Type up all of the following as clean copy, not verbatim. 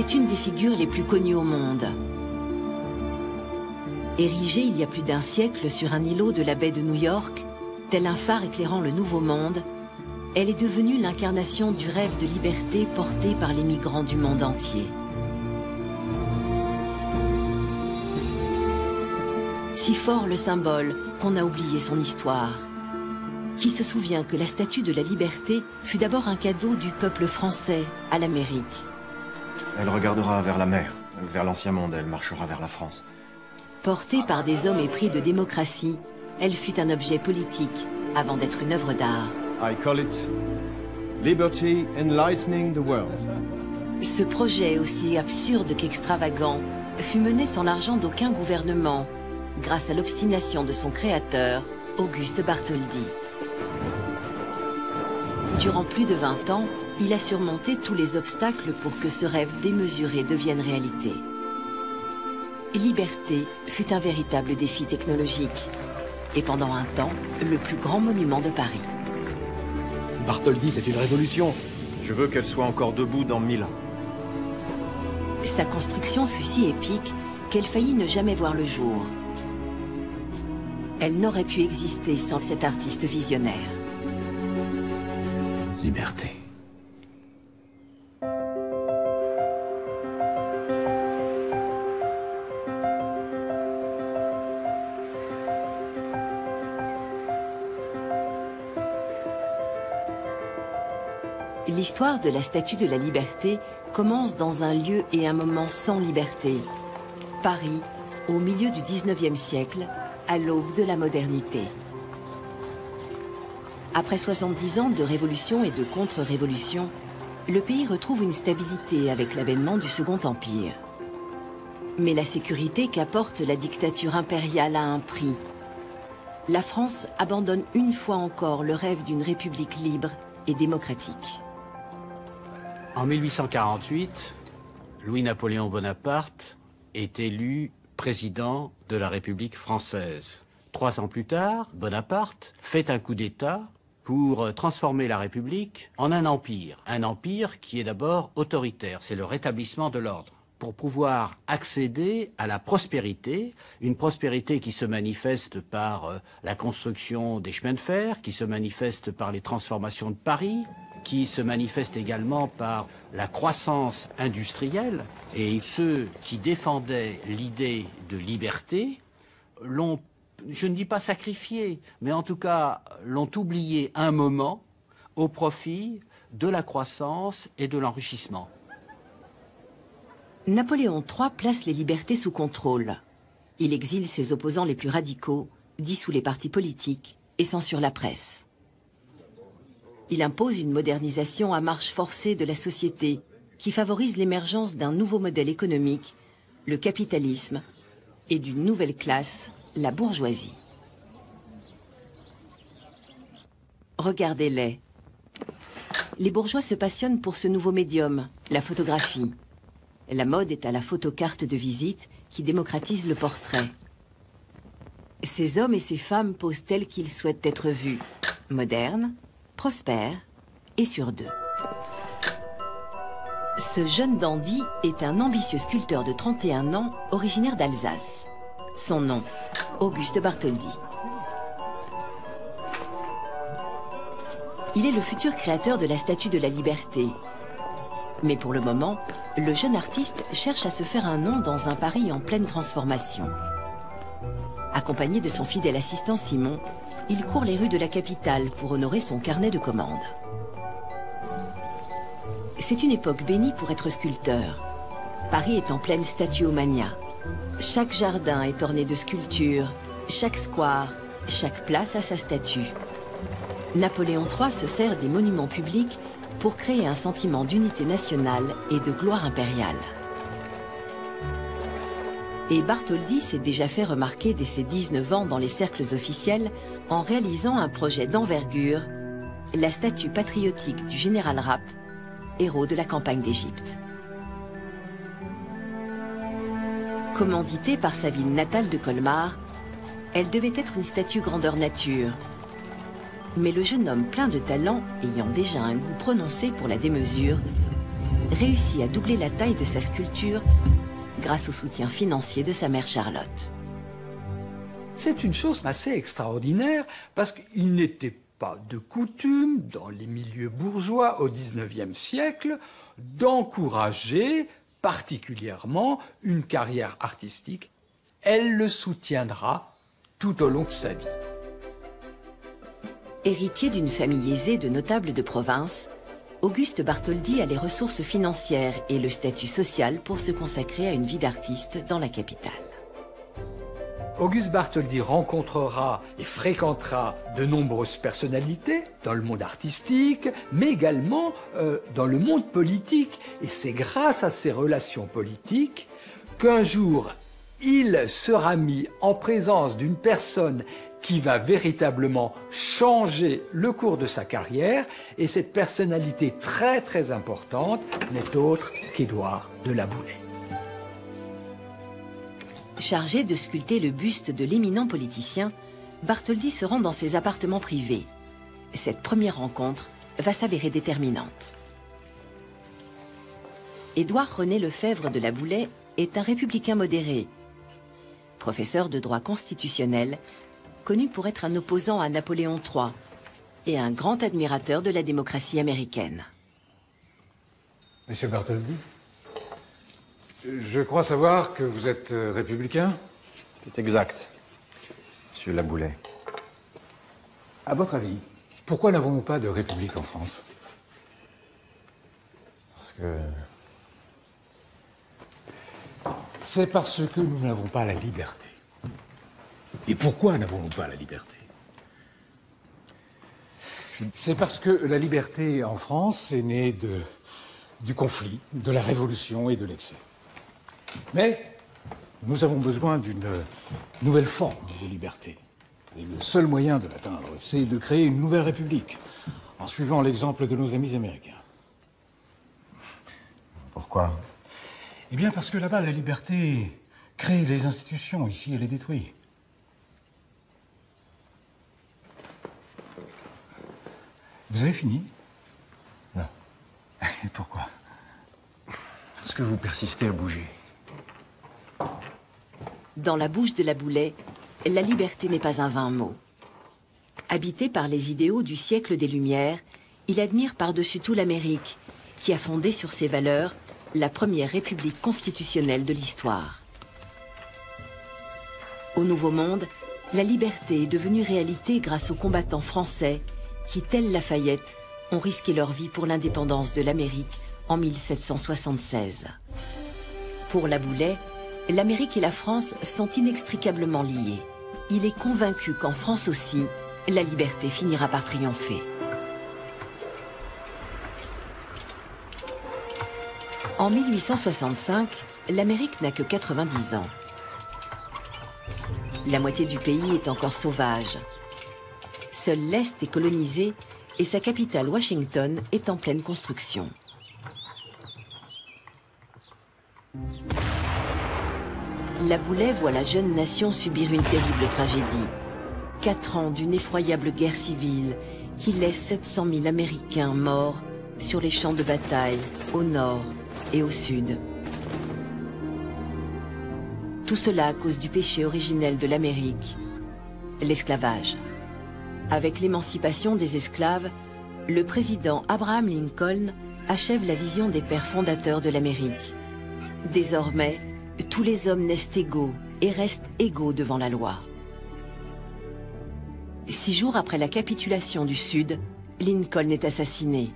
est une des figures les plus connues au monde. Érigé il y a plus d'un siècle sur un îlot de la baie de New York, tel un phare éclairant le nouveau monde, elle est devenue l'incarnation du rêve de liberté porté par les migrants du monde entier. Si fort le symbole qu'on a oublié son histoire. Qui se souvient que la Statue de la Liberté fut d'abord un cadeau du peuple français à l'Amérique? Elle regardera vers la mer, vers l'ancien monde, elle marchera vers la France. Portée par des hommes épris de démocratie, elle fut un objet politique avant d'être une œuvre d'art. I call it Liberty Enlightening the World. Ce projet, aussi absurde qu'extravagant, fut mené sans l'argent d'aucun gouvernement, grâce à l'obstination de son créateur, Auguste Bartholdi. Durant plus de 20 ans, il a surmonté tous les obstacles pour que ce rêve démesuré devienne réalité. Liberté fut un véritable défi technologique, et pendant un temps, le plus grand monument de Paris. Bartholdi, c'est une révolution. Je veux qu'elle soit encore debout dans 1000 ans. Sa construction fut si épique qu'elle faillit ne jamais voir le jour. Elle n'aurait pu exister sans cet artiste visionnaire. Liberté. L'histoire de la Statue de la Liberté commence dans un lieu et un moment sans liberté. Paris, au milieu du 19e siècle, à l'aube de la modernité. Après 70 ans de révolution et de contre-révolution, le pays retrouve une stabilité avec l'avènement du Second Empire. Mais la sécurité qu'apporte la dictature impériale a un prix. La France abandonne une fois encore le rêve d'une république libre et démocratique. En 1848, Louis-Napoléon Bonaparte est élu président de la République française. 3 ans plus tard, Bonaparte fait un coup d'État pour transformer la République en un empire qui est d'abord autoritaire, c'est le rétablissement de l'ordre, pour pouvoir accéder à la prospérité, une prospérité qui se manifeste par la construction des chemins de fer, qui se manifeste par les transformations de Paris, qui se manifeste également par la croissance industrielle. Et ceux qui défendaient l'idée de liberté l'ont, je ne dis pas sacrifié, mais en tout cas l'ont oublié un moment au profit de la croissance et de l'enrichissement. Napoléon III place les libertés sous contrôle. Il exile ses opposants les plus radicaux, dissout les partis politiques et censure la presse. Il impose une modernisation à marche forcée de la société qui favorise l'émergence d'un nouveau modèle économique, le capitalisme, et d'une nouvelle classe, la bourgeoisie. Regardez-les. Les bourgeois se passionnent pour ce nouveau médium, la photographie. La mode est à la photocarte de visite qui démocratise le portrait. Ces hommes et ces femmes posent tels qu'ils souhaitent être vus, modernes, prospère et sur deux. Ce jeune dandy est un ambitieux sculpteur de 31 ans, originaire d'Alsace. Son nom, Auguste Bartholdi. Il est le futur créateur de la Statue de la Liberté. Mais pour le moment, le jeune artiste cherche à se faire un nom dans un Paris en pleine transformation. Accompagné de son fidèle assistant Simon, il court les rues de la capitale pour honorer son carnet de commandes. C'est une époque bénie pour être sculpteur. Paris est en pleine statuomania. Chaque jardin est orné de sculptures, chaque square, chaque place a sa statue. Napoléon III se sert des monuments publics pour créer un sentiment d'unité nationale et de gloire impériale. Et Bartholdi s'est déjà fait remarquer dès ses 19 ans dans les cercles officiels en réalisant un projet d'envergure, la statue patriotique du général Rapp, héros de la campagne d'Égypte. Commanditée par sa ville natale de Colmar, elle devait être une statue grandeur nature. Mais le jeune homme plein de talent, ayant déjà un goût prononcé pour la démesure, réussit à doubler la taille de sa sculpture grâce au soutien financier de sa mère Charlotte. C'est une chose assez extraordinaire parce qu'il n'était pas de coutume dans les milieux bourgeois au XIXe siècle d'encourager particulièrement une carrière artistique. Elle le soutiendra tout au long de sa vie. Héritier d'une famille aisée de notables de province, Auguste Bartholdi a les ressources financières et le statut social pour se consacrer à une vie d'artiste dans la capitale. Auguste Bartholdi rencontrera et fréquentera de nombreuses personnalités dans le monde artistique, mais également dans le monde politique. Et c'est grâce à ces relations politiques qu'un jour, il sera mis en présence d'une personne qui va véritablement changer le cours de sa carrière, et cette personnalité très très importante n'est autre qu'Édouard de Laboulaye. Chargé de sculpter le buste de l'éminent politicien, Bartholdi se rend dans ses appartements privés. Cette première rencontre va s'avérer déterminante. Édouard René Lefebvre de Laboulaye est un républicain modéré, professeur de droit constitutionnel, connu pour être un opposant à Napoléon III et un grand admirateur de la démocratie américaine. Monsieur Bartholdi, je crois savoir que vous êtes républicain. C'est exact, monsieur Laboulaye. À votre avis, pourquoi n'avons-nous pas de république en France? Parce que... c'est parce que nous n'avons pas la liberté. Et pourquoi n'avons-nous pas la liberté? C'est parce que la liberté en France est née du conflit, de la révolution et de l'excès. Mais nous avons besoin d'une nouvelle forme de liberté. Et le seul moyen de l'atteindre, c'est de créer une nouvelle république, en suivant l'exemple de nos amis américains. Pourquoi? Eh bien parce que là-bas, la liberté crée les institutions, ici elle les détruit. Vous avez fini? Non. Et pourquoi? Parce que vous persistez à bouger. Dans la bouche de Laboulaye, la liberté n'est pas un vain mot. Habité par les idéaux du siècle des Lumières, il admire par-dessus tout l'Amérique, qui a fondé sur ses valeurs la première république constitutionnelle de l'histoire. Au Nouveau Monde, la liberté est devenue réalité grâce aux combattants français qui, tels Lafayette, ont risqué leur vie pour l'indépendance de l'Amérique en 1776. Pour Laboulaye, l'Amérique et la France sont inextricablement liées. Il est convaincu qu'en France aussi, la liberté finira par triompher. En 1865, l'Amérique n'a que 90 ans. La moitié du pays est encore sauvage. Seul l'Est est colonisé et sa capitale, Washington, est en pleine construction. Laboulaye voit la jeune nation subir une terrible tragédie. 4 ans d'une effroyable guerre civile qui laisse 700 000 Américains morts sur les champs de bataille, au nord et au sud. Tout cela à cause du péché originel de l'Amérique, l'esclavage. Avec l'émancipation des esclaves, le président Abraham Lincoln achève la vision des pères fondateurs de l'Amérique. Désormais, tous les hommes naissent égaux et restent égaux devant la loi. 6 jours après la capitulation du Sud, Lincoln est assassiné.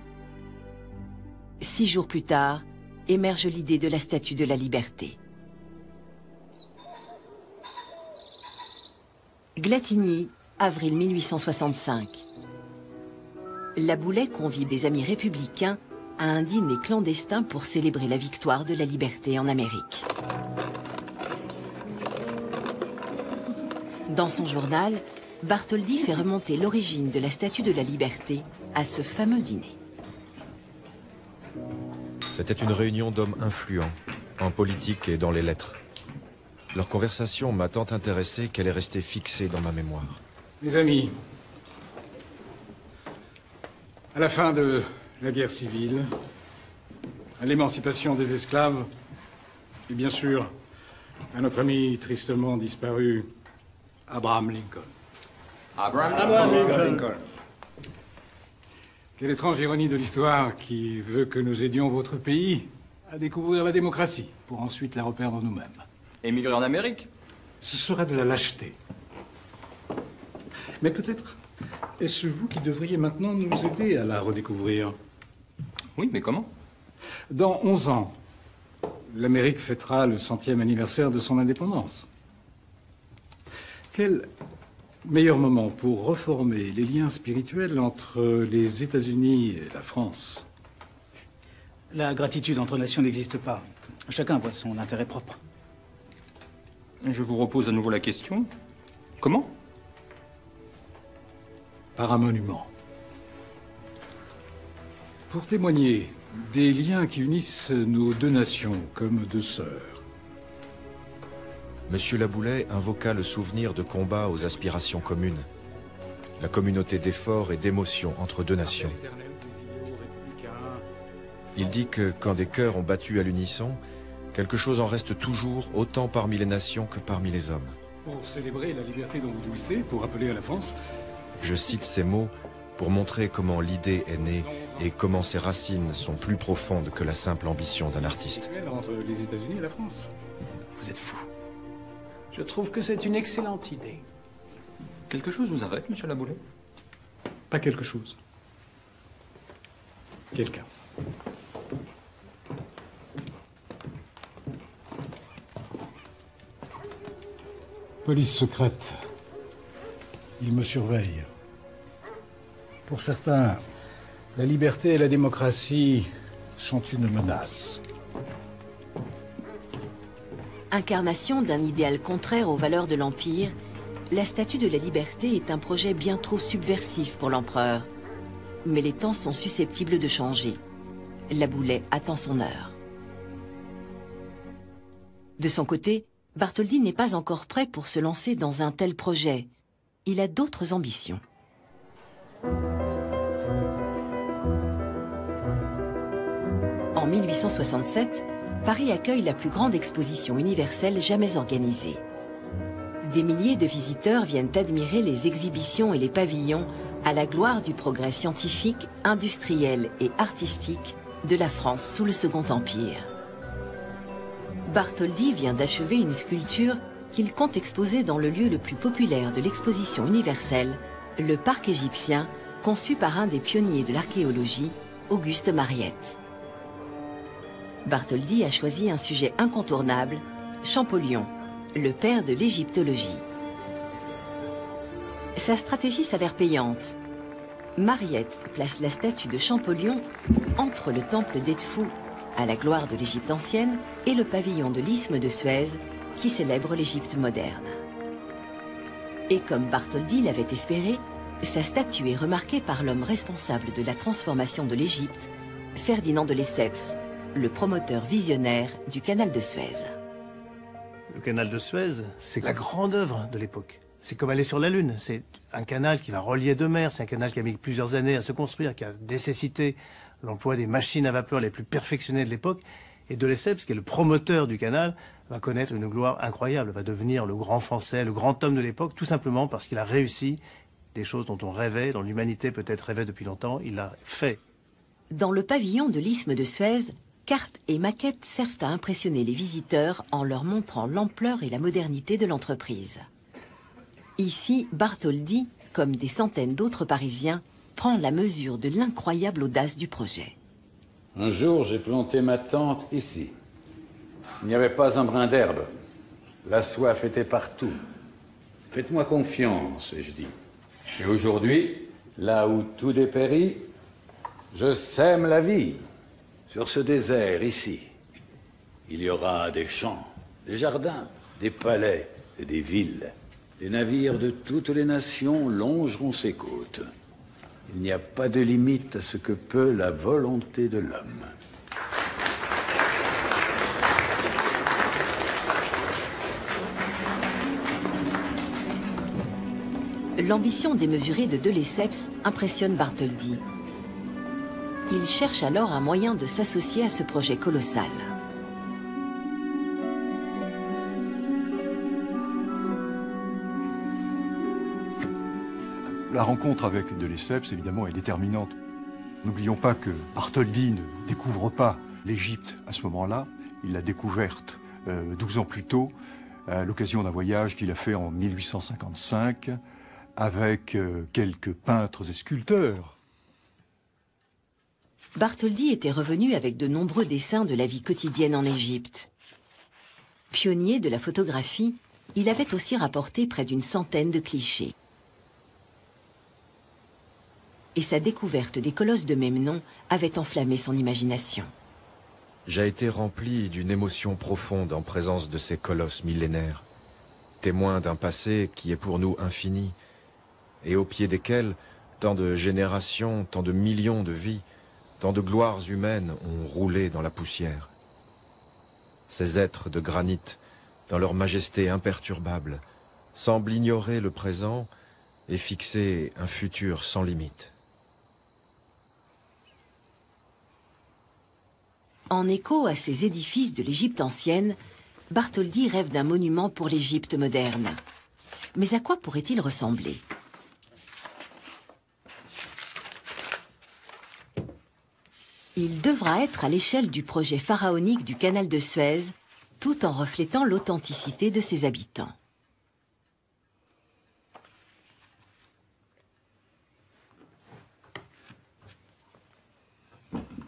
6 jours plus tard, émerge l'idée de la Statue de la Liberté. Glatigny, avril 1865. Laboulaye convie des amis républicains à un dîner clandestin pour célébrer la victoire de la liberté en Amérique. Dans son journal, Bartholdi fait remonter l'origine de la Statue de la Liberté à ce fameux dîner. C'était une réunion d'hommes influents, en politique et dans les lettres. Leur conversation m'a tant intéressé qu'elle est restée fixée dans ma mémoire. Mes amis, à la fin de la guerre civile, à l'émancipation des esclaves et bien sûr à notre ami tristement disparu Abraham Lincoln. Abraham Lincoln. Quelle étrange ironie de l'histoire qui veut que nous aidions votre pays à découvrir la démocratie pour ensuite la reperdre nous-mêmes. Émigrer en Amérique? Ce serait de la lâcheté. Mais peut-être est-ce vous qui devriez maintenant nous aider à la redécouvrir? Oui, mais comment? Dans 11 ans, l'Amérique fêtera le 100e anniversaire de son indépendance. Quel meilleur moment pour reformer les liens spirituels entre les États-Unis et la France? La gratitude entre nations n'existe pas. Chacun voit son intérêt propre. Je vous repose à nouveau la question. Comment? Par un monument. Pour témoigner des liens qui unissent nos deux nations comme deux sœurs. Monsieur Laboulaye invoqua le souvenir de combats aux aspirations communes, la communauté d'efforts et d'émotions entre deux nations. Il dit que quand des cœurs ont battu à l'unisson, quelque chose en reste toujours autant parmi les nations que parmi les hommes. Pour célébrer la liberté dont vous jouissez, pour appeler à la France... Je cite ces mots pour montrer comment l'idée est née et comment ses racines sont plus profondes que la simple ambition d'un artiste. Entre les États-Unis et la France. Vous êtes fou. Je trouve que c'est une excellente idée. Quelque chose vous arrête, monsieur Laboulaye? Pas quelque chose. Quelqu'un. Police secrète. Ils me surveillent. Pour certains, la liberté et la démocratie sont une menace. Incarnation d'un idéal contraire aux valeurs de l'Empire, la Statue de la Liberté est un projet bien trop subversif pour l'empereur. Mais les temps sont susceptibles de changer. Laboulaye attend son heure. De son côté, Bartholdi n'est pas encore prêt pour se lancer dans un tel projet. Il a d'autres ambitions. En 1867, Paris accueille la plus grande exposition universelle jamais organisée. Des milliers de visiteurs viennent admirer les exhibitions et les pavillons à la gloire du progrès scientifique, industriel et artistique de la France sous le Second Empire. Bartholdi vient d'achever une sculpture qu'il compte exposer dans le lieu le plus populaire de l'exposition universelle, le parc égyptien, conçu par un des pionniers de l'archéologie, Auguste Mariette. Bartholdi a choisi un sujet incontournable, Champollion, le père de l'égyptologie. Sa stratégie s'avère payante. Mariette place la statue de Champollion entre le temple d'Edfou, à la gloire de l'Égypte ancienne, et le pavillon de l'isthme de Suez, qui célèbre l'Égypte moderne. Et comme Bartholdi l'avait espéré, sa statue est remarquée par l'homme responsable de la transformation de l'Égypte, Ferdinand de Lesseps, le promoteur visionnaire du canal de Suez. Le canal de Suez, c'est la grande œuvre de l'époque. C'est comme aller sur la Lune, c'est un canal qui va relier deux mers, c'est un canal qui a mis plusieurs années à se construire, qui a nécessité l'emploi des machines à vapeur les plus perfectionnées de l'époque, et de Lesseps, qui est le promoteur du canal, va connaître une gloire incroyable, va devenir le grand français, le grand homme de l'époque, tout simplement parce qu'il a réussi des choses dont on rêvait, dont l'humanité peut-être rêvait depuis longtemps, il l'a fait. Dans le pavillon de l'isthme de Suez, cartes et maquettes servent à impressionner les visiteurs en leur montrant l'ampleur et la modernité de l'entreprise. Ici, Bartholdi, comme des centaines d'autres Parisiens, prend la mesure de l'incroyable audace du projet. Un jour, j'ai planté ma tente ici. Il n'y avait pas un brin d'herbe. La soif était partout. Faites-moi confiance, ai-je dit. Et aujourd'hui, là où tout dépérit, je sème la vie. Sur ce désert, ici, il y aura des champs, des jardins, des palais et des villes. Des navires de toutes les nations longeront ces côtes. Il n'y a pas de limite à ce que peut la volonté de l'homme. L'ambition démesurée de Lesseps impressionne Bartholdi. Il cherche alors un moyen de s'associer à ce projet colossal. La rencontre avec de Lesseps, évidemment, est déterminante. N'oublions pas que Bartholdi ne découvre pas l'Égypte à ce moment-là. Il l'a découverte 12 ans plus tôt, à l'occasion d'un voyage qu'il a fait en 1855 avec quelques peintres et sculpteurs. Bartholdi était revenu avec de nombreux dessins de la vie quotidienne en Égypte. Pionnier de la photographie, il avait aussi rapporté près d'une centaine de clichés. Et sa découverte des colosses de même nom avait enflammé son imagination. J'ai été rempli d'une émotion profonde en présence de ces colosses millénaires, témoins d'un passé qui est pour nous infini, et au pied desquels tant de générations, tant de millions de vies, tant de gloires humaines ont roulé dans la poussière. Ces êtres de granit, dans leur majesté imperturbable, semblent ignorer le présent et fixer un futur sans limite. En écho à ces édifices de l'Égypte ancienne, Bartholdi rêve d'un monument pour l'Égypte moderne. Mais à quoi pourrait-il ressembler? Il devra être à l'échelle du projet pharaonique du canal de Suez, tout en reflétant l'authenticité de ses habitants.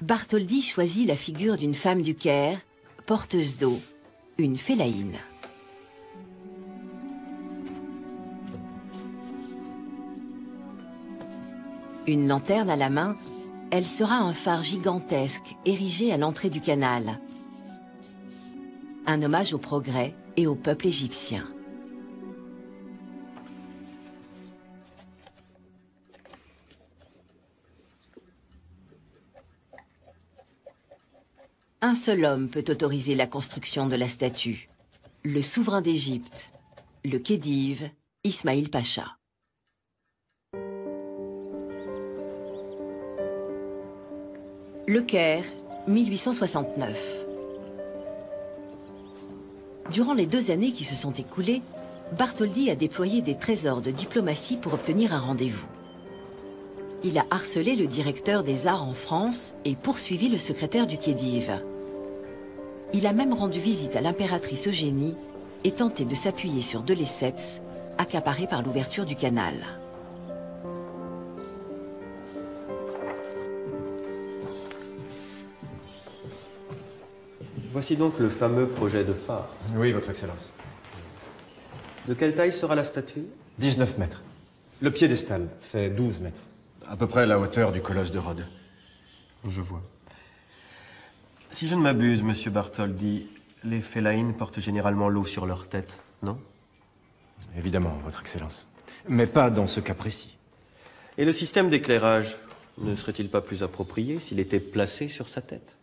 Bartholdi choisit la figure d'une femme du Caire, porteuse d'eau, une félaïne. Une lanterne à la main, elle sera un phare gigantesque érigé à l'entrée du canal. Un hommage au progrès et au peuple égyptien. Un seul homme peut autoriser la construction de la statue, le souverain d'Égypte, le khedive Ismail Pacha. Le Caire, 1869. Durant les 2 années qui se sont écoulées, Bartholdi a déployé des trésors de diplomatie pour obtenir un rendez-vous. Il a harcelé le directeur des arts en France et poursuivi le secrétaire du khedive. Il a même rendu visite à l'impératrice Eugénie et tenté de s'appuyer sur de Lesseps, accaparé par l'ouverture du canal. Voici donc le fameux projet de phare. Oui, Votre Excellence. De quelle taille sera la statue? 19 mètres. Le piédestal fait 12 mètres. À peu près la hauteur du colosse de Rhodes. Je vois. Si je ne m'abuse, Monsieur Bartholdi, les félaïnes portent généralement l'eau sur leur tête, non? Évidemment, Votre Excellence. Mais pas dans ce cas précis. Et le système d'éclairage ne serait-il pas plus approprié s'il était placé sur sa tête?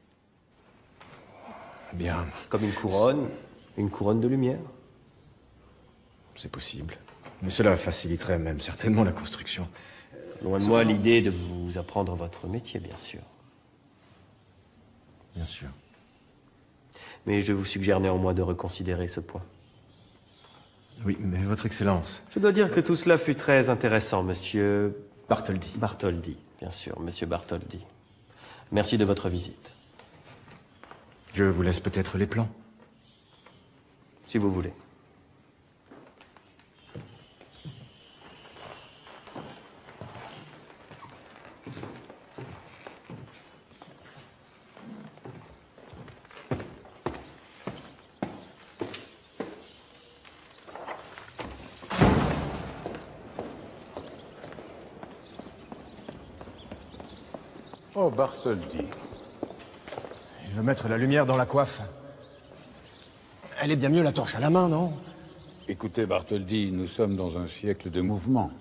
Bien. Comme une couronne de lumière? C'est possible. Mais cela faciliterait même certainement la construction. Loin de moi l'idée de vous apprendre votre métier, bien sûr. Bien sûr. Mais je vous suggère néanmoins de reconsidérer ce point. Oui, mais Votre Excellence... Je dois dire que tout cela fut très intéressant, Monsieur... Bartholdi. Bartholdi, bien sûr, Monsieur Bartholdi. Merci de votre visite. Je vous laisse peut-être les plans. Si vous voulez. Oh, Bartholdi. Il veut mettre la lumière dans la coiffe. Elle est bien mieux la torche à la main, non? Écoutez, Bartholdi, nous sommes dans un siècle de mouvement.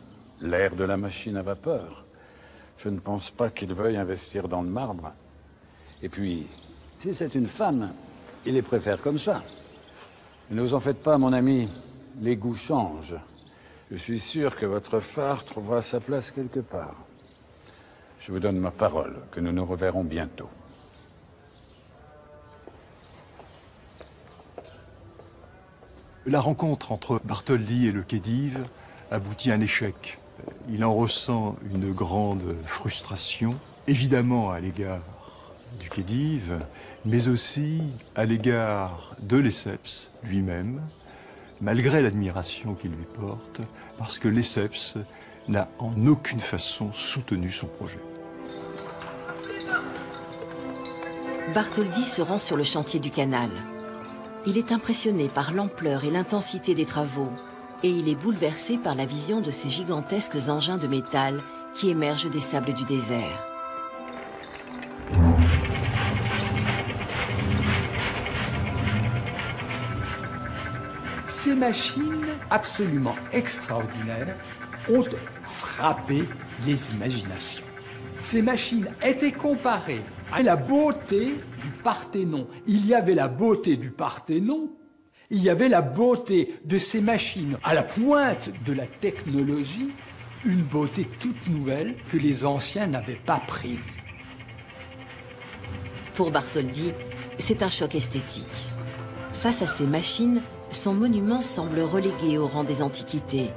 L'ère de la machine à vapeur. Je ne pense pas qu'il veuille investir dans le marbre. Et puis, si c'est une femme, il les préfère comme ça. Ne vous en faites pas, mon ami. Les goûts changent. Je suis sûr que votre phare trouvera sa place quelque part. Je vous donne ma parole que nous nous reverrons bientôt. La rencontre entre Bartholdi et le Khedive aboutit à un échec. Il en ressent une grande frustration, évidemment à l'égard du Khedive, mais aussi à l'égard de Lesseps lui-même, malgré l'admiration qu'il lui porte, parce que Lesseps n'a en aucune façon soutenu son projet. Bartholdi se rend sur le chantier du canal. Il est impressionné par l'ampleur et l'intensité des travaux et il est bouleversé par la vision de ces gigantesques engins de métal qui émergent des sables du désert. Ces machines absolument extraordinaires ont frappé les imaginations. Ces machines étaient comparées à la beauté du Parthénon. Il y avait la beauté du Parthénon, il y avait la beauté de ces machines. À la pointe de la technologie, une beauté toute nouvelle que les anciens n'avaient pas prévue. Pour Bartholdi, c'est un choc esthétique. Face à ces machines, son monument semble relégué au rang des antiquités.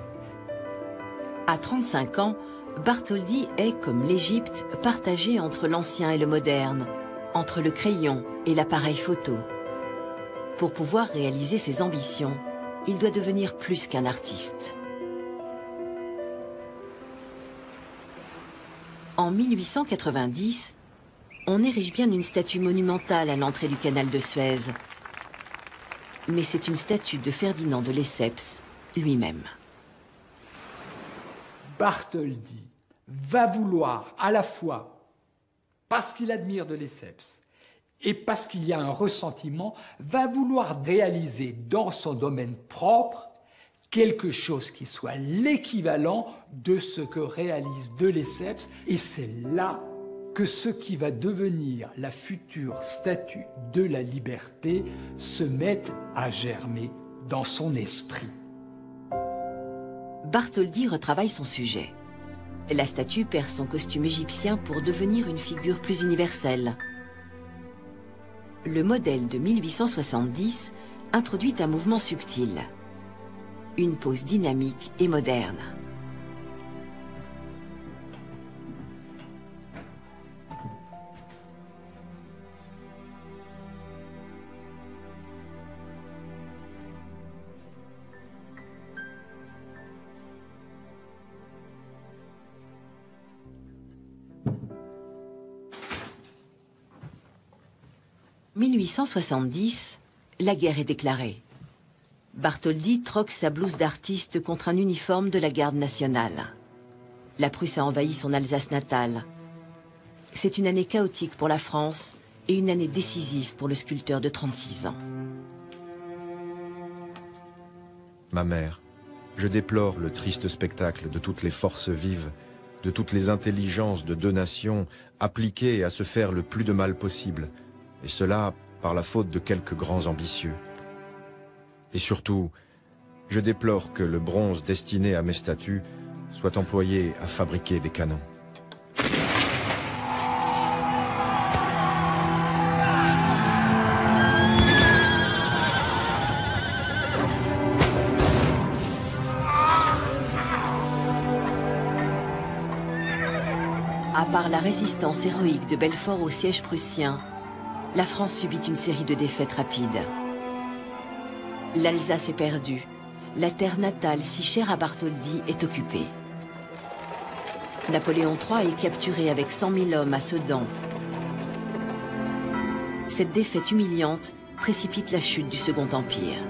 À 35 ans, Bartholdi est, comme l'Égypte, partagé entre l'ancien et le moderne, entre le crayon et l'appareil photo. Pour pouvoir réaliser ses ambitions, il doit devenir plus qu'un artiste. En 1890, on érige bien une statue monumentale à l'entrée du canal de Suez. Mais c'est une statue de Ferdinand de Lesseps lui-même. Bartholdi va vouloir à la fois, parce qu'il admire de Lesseps et parce qu'il y a un ressentiment, va vouloir réaliser dans son domaine propre quelque chose qui soit l'équivalent de ce que réalise de Lesseps. Et c'est là que ce qui va devenir la future statue de la liberté se met à germer dans son esprit. Bartholdi retravaille son sujet. La statue perd son costume égyptien pour devenir une figure plus universelle. Le modèle de 1870 introduit un mouvement subtil, une pose dynamique et moderne. En 1870, la guerre est déclarée. Bartholdi troque sa blouse d'artiste contre un uniforme de la garde nationale. La Prusse a envahi son Alsace natale. C'est une année chaotique pour la France et une année décisive pour le sculpteur de 36 ans. Ma mère, je déplore le triste spectacle de toutes les forces vives, de toutes les intelligences de deux nations appliquées à se faire le plus de mal possible, et cela par la faute de quelques grands ambitieux. Et surtout, je déplore que le bronze destiné à mes statues soit employé à fabriquer des canons. À part la résistance héroïque de Belfort au siège prussien, la France subit une série de défaites rapides. L'Alsace est perdue. La terre natale, si chère à Bartholdi, est occupée. Napoléon III est capturé avec 100 000 hommes à Sedan. Cette défaite humiliante précipite la chute du Second Empire.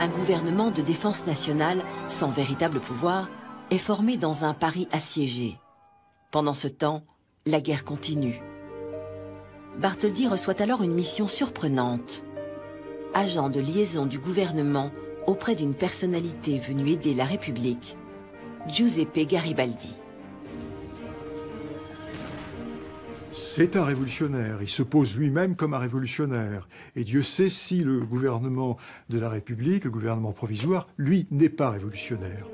Un gouvernement de défense nationale, sans véritable pouvoir, est formé dans un Paris assiégé. Pendant ce temps, la guerre continue. Bartholdi reçoit alors une mission surprenante. Agent de liaison du gouvernement auprès d'une personnalité venue aider la République, Giuseppe Garibaldi. C'est un révolutionnaire, il se pose lui-même comme un révolutionnaire. Et Dieu sait si le gouvernement de la République, le gouvernement provisoire, lui, n'est pas révolutionnaire.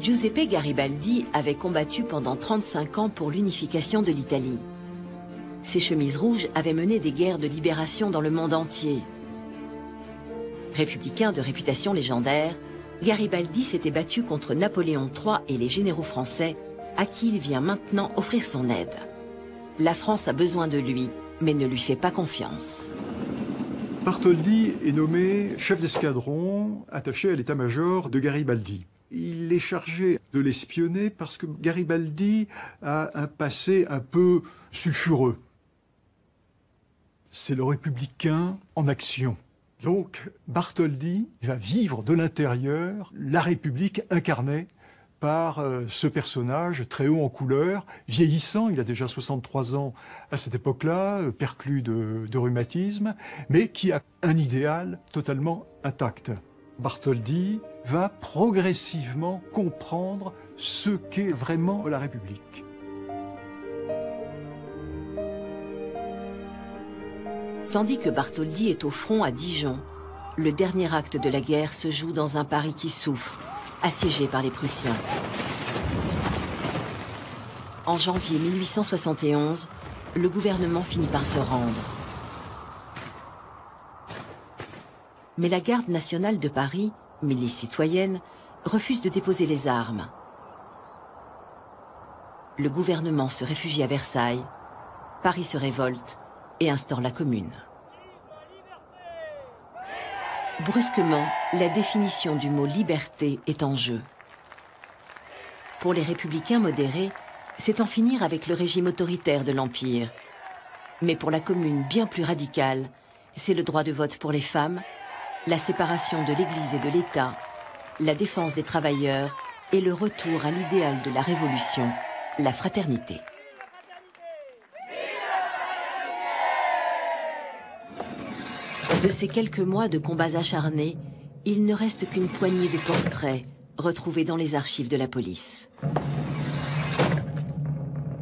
Giuseppe Garibaldi avait combattu pendant 35 ans pour l'unification de l'Italie. Ses chemises rouges avaient mené des guerres de libération dans le monde entier. Républicain de réputation légendaire, Garibaldi s'était battu contre Napoléon III et les généraux français, à qui il vient maintenant offrir son aide. La France a besoin de lui, mais ne lui fait pas confiance. Bartholdi est nommé chef d'escadron, attaché à l'état-major de Garibaldi. Il est chargé de l'espionner parce que Garibaldi a un passé un peu sulfureux. C'est le républicain en action. Donc Bartholdi va vivre de l'intérieur la République incarnée par ce personnage très haut en couleur, vieillissant, il a déjà 63 ans à cette époque-là, perclus de rhumatisme, mais qui a un idéal totalement intact. Bartholdi va progressivement comprendre ce qu'est vraiment la République. Tandis que Bartholdi est au front à Dijon, le dernier acte de la guerre se joue dans un Paris qui souffre, assiégé par les Prussiens. En janvier 1871, le gouvernement finit par se rendre. Mais la garde nationale de Paris, milice citoyenne, refuse de déposer les armes. Le gouvernement se réfugie à Versailles, Paris se révolte et instaure la Commune. Brusquement, la définition du mot « liberté » est en jeu. Pour les républicains modérés, c'est en finir avec le régime autoritaire de l'Empire. Mais pour la Commune bien plus radicale, c'est le droit de vote pour les femmes, la séparation de l'Église et de l'État, la défense des travailleurs et le retour à l'idéal de la Révolution, la fraternité. De ces quelques mois de combats acharnés, il ne reste qu'une poignée de portraits retrouvés dans les archives de la police.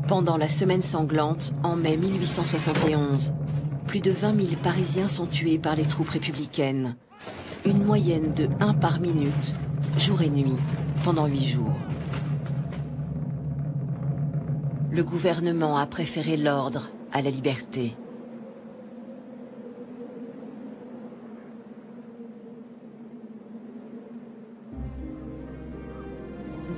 Pendant la Semaine sanglante, en mai 1871, plus de 20 000 Parisiens sont tués par les troupes républicaines. Une moyenne de 1 par minute, jour et nuit, pendant 8 jours. Le gouvernement a préféré l'ordre à la liberté.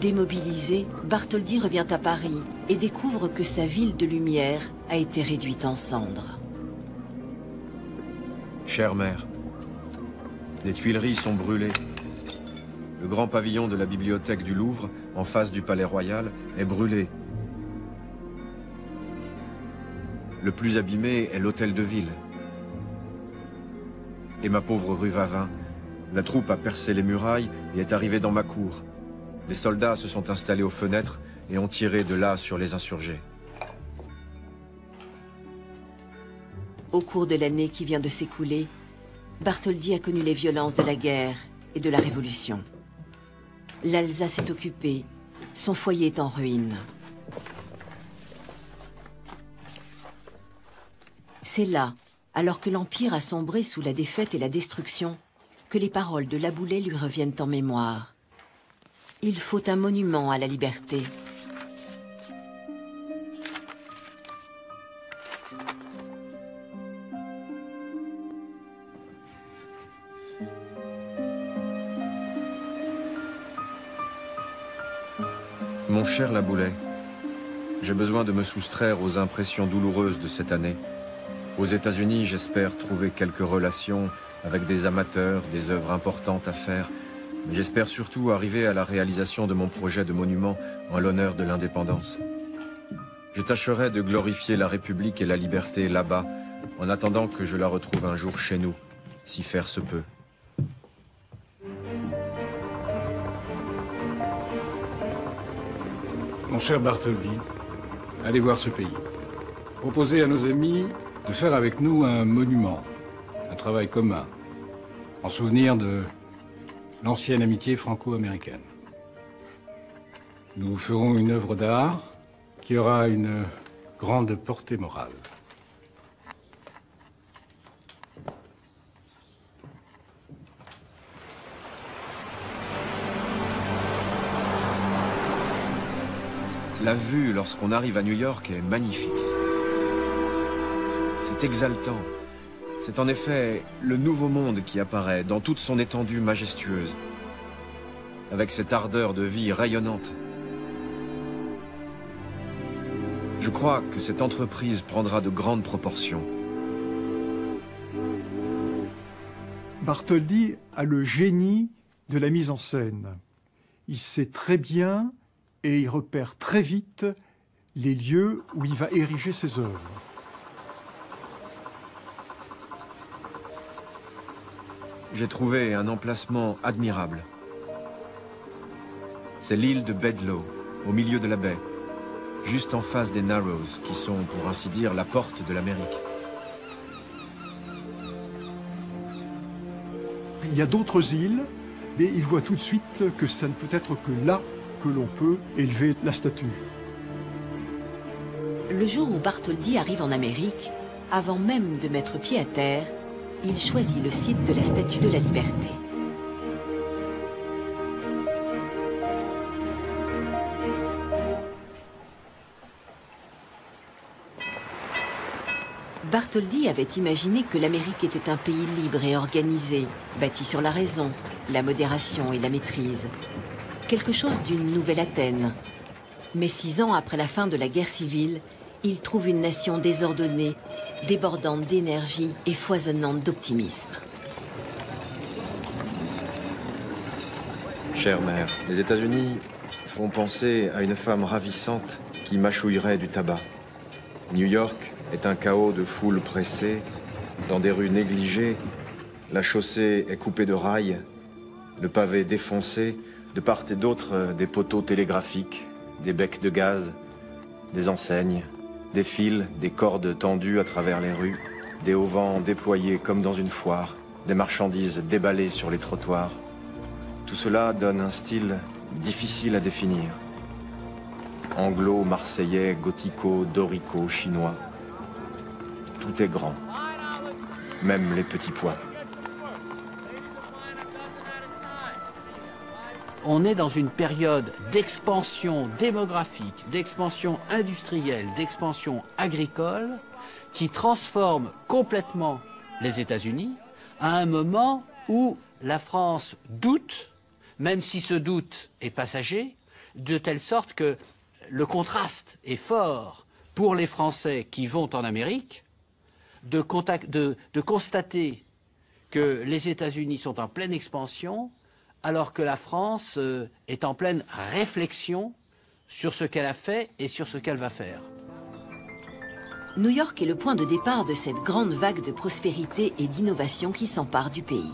Démobilisé, Bartholdi revient à Paris et découvre que sa ville de lumière a été réduite en cendres. Chère mère, les Tuileries sont brûlées. Le grand pavillon de la bibliothèque du Louvre, en face du Palais Royal, est brûlé. Le plus abîmé est l'hôtel de ville. Et ma pauvre rue Vavin, la troupe a percé les murailles et est arrivée dans ma cour. Les soldats se sont installés aux fenêtres et ont tiré de là sur les insurgés. Au cours de l'année qui vient de s'écouler, Bartholdi a connu les violences de la guerre et de la Révolution. L'Alsace est occupée, son foyer est en ruine. C'est là, alors que l'Empire a sombré sous la défaite et la destruction, que les paroles de Laboulaye lui reviennent en mémoire. Il faut un monument à la liberté. Mon cher Laboulaye, j'ai besoin de me soustraire aux impressions douloureuses de cette année. Aux États-Unis, j'espère trouver quelques relations avec des amateurs, des œuvres importantes à faire. Mais j'espère surtout arriver à la réalisation de mon projet de monument en l'honneur de l'indépendance. Je tâcherai de glorifier la République et la liberté là-bas, en attendant que je la retrouve un jour chez nous, si faire se peut. Mon cher Bartholdi, allez voir ce pays. Proposez à nos amis de faire avec nous un monument, un travail commun, en souvenir de l'ancienne amitié franco-américaine. Nous ferons une œuvre d'art qui aura une grande portée morale. La vue lorsqu'on arrive à New York est magnifique. C'est exaltant. C'est en effet le nouveau monde qui apparaît dans toute son étendue majestueuse, avec cette ardeur de vie rayonnante. Je crois que cette entreprise prendra de grandes proportions. Bartholdi a le génie de la mise en scène. Il sait très bien et il repère très vite les lieux où il va ériger ses œuvres. J'ai trouvé un emplacement admirable. C'est l'île de Bedloe, au milieu de la baie, juste en face des Narrows, qui sont, pour ainsi dire, la porte de l'Amérique. Il y a d'autres îles, mais il voit tout de suite que ça ne peut être que là que l'on peut élever la statue. Le jour où Bartholdi arrive en Amérique, avant même de mettre pied à terre, il choisit le site de la Statue de la Liberté. Bartholdi avait imaginé que l'Amérique était un pays libre et organisé, bâti sur la raison, la modération et la maîtrise. Quelque chose d'une nouvelle Athènes. Mais 6 ans après la fin de la guerre civile, il trouve une nation désordonnée, débordante d'énergie et foisonnante d'optimisme. Chère mère, les États-Unis font penser à une femme ravissante qui mâchouillerait du tabac. New York est un chaos de foules pressées, dans des rues négligées, la chaussée est coupée de rails, le pavé défoncé, de part et d'autre des poteaux télégraphiques, des becs de gaz, des enseignes, des fils, des cordes tendues à travers les rues, des auvents déployés comme dans une foire, des marchandises déballées sur les trottoirs. Tout cela donne un style difficile à définir. Anglo, marseillais, gothico, dorico, chinois. Tout est grand, même les petits pois. On est dans une période d'expansion démographique, d'expansion industrielle, d'expansion agricole, qui transforme complètement les États-Unis à un moment où la France doute, même si ce doute est passager, de telle sorte que le contraste est fort pour les Français qui vont en Amérique de constater que les États-Unis sont en pleine expansion alors que la France est en pleine réflexion sur ce qu'elle a fait et sur ce qu'elle va faire. New York est le point de départ de cette grande vague de prospérité et d'innovation qui s'empare du pays.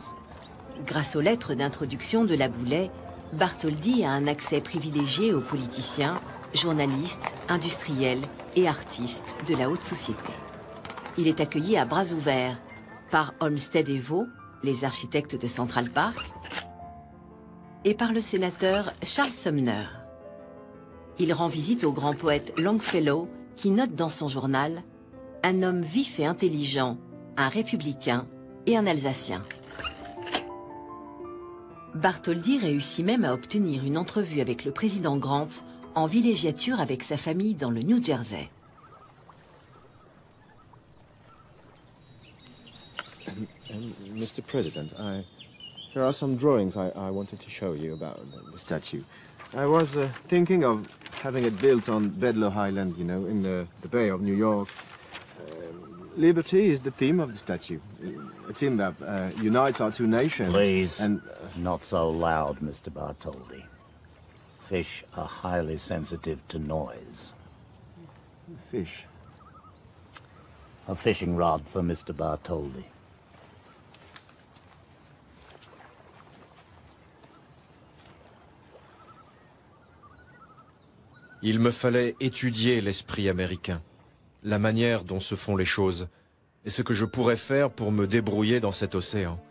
Grâce aux lettres d'introduction de Laboulaye, Bartholdi a un accès privilégié aux politiciens, journalistes, industriels et artistes de la haute société. Il est accueilli à bras ouverts par Olmsted et Vaux, les architectes de Central Park, et par le sénateur Charles Sumner. Il rend visite au grand poète Longfellow qui note dans son journal « Un homme vif et intelligent, un républicain et un Alsacien ». Bartholdi réussit même à obtenir une entrevue avec le président Grant en villégiature avec sa famille dans le New Jersey. Mr. President, there are some drawings I wanted to show you about the statue. I was thinking of having it built on Bedloe Island, you know, in the Bay of New York. Liberty is the theme of the statue. A theme that unites our two nations. Please, and, not so loud, Mr. Bartholdi. Fish are highly sensitive to noise. Fish? A fishing rod for Mr. Bartholdi. Il me fallait étudier l'esprit américain, la manière dont se font les choses, et ce que je pourrais faire pour me débrouiller dans cet océan.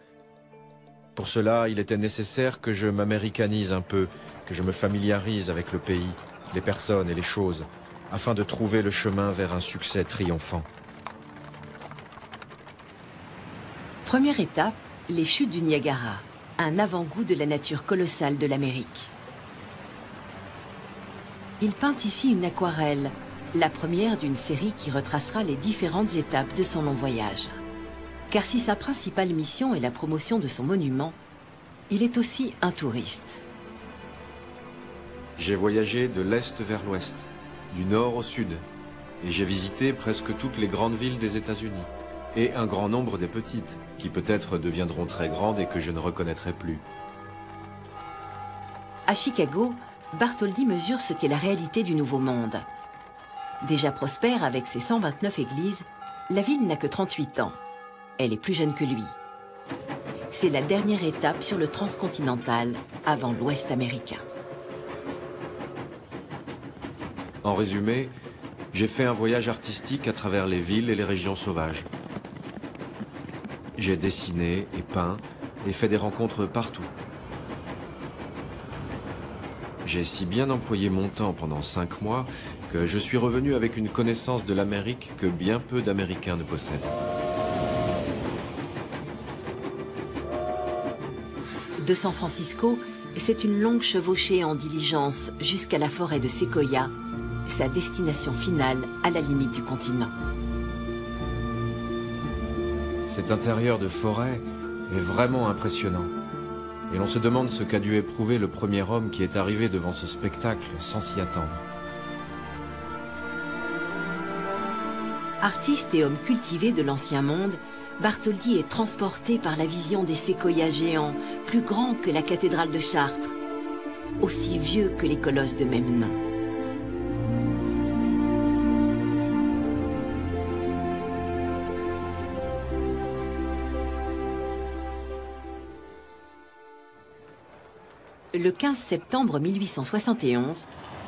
Pour cela, il était nécessaire que je m'américanise un peu, que je me familiarise avec le pays, les personnes et les choses, afin de trouver le chemin vers un succès triomphant. Première étape, les chutes du Niagara, un avant-goût de la nature colossale de l'Amérique. il peint ici une aquarelle, la première d'une série qui retracera les différentes étapes de son long voyage. Car si sa principale mission est la promotion de son monument, il est aussi un touriste. J'ai voyagé de l'Est vers l'Ouest, du Nord au Sud, et j'ai visité presque toutes les grandes villes des États-Unis, et un grand nombre des petites, qui peut-être deviendront très grandes et que je ne reconnaîtrai plus. À Chicago, Bartholdi mesure ce qu'est la réalité du Nouveau Monde. Déjà prospère avec ses 129 églises, la ville n'a que 38 ans. Elle est plus jeune que lui. C'est la dernière étape sur le transcontinental, avant l'Ouest américain. En résumé, j'ai fait un voyage artistique à travers les villes et les régions sauvages. J'ai dessiné et peint et fait des rencontres partout. J'ai si bien employé mon temps pendant 5 mois que je suis revenu avec une connaissance de l'Amérique que bien peu d'Américains ne possèdent. De San Francisco, c'est une longue chevauchée en diligence jusqu'à la forêt de Sequoia, sa destination finale à la limite du continent. Cet intérieur de forêt est vraiment impressionnant. Et l'on se demande ce qu'a dû éprouver le premier homme qui est arrivé devant ce spectacle sans s'y attendre. Artiste et homme cultivé de l'ancien monde, Bartholdi est transporté par la vision des séquoias géants, plus grands que la cathédrale de Chartres, aussi vieux que les colosses de même nom. Le 15 septembre 1871,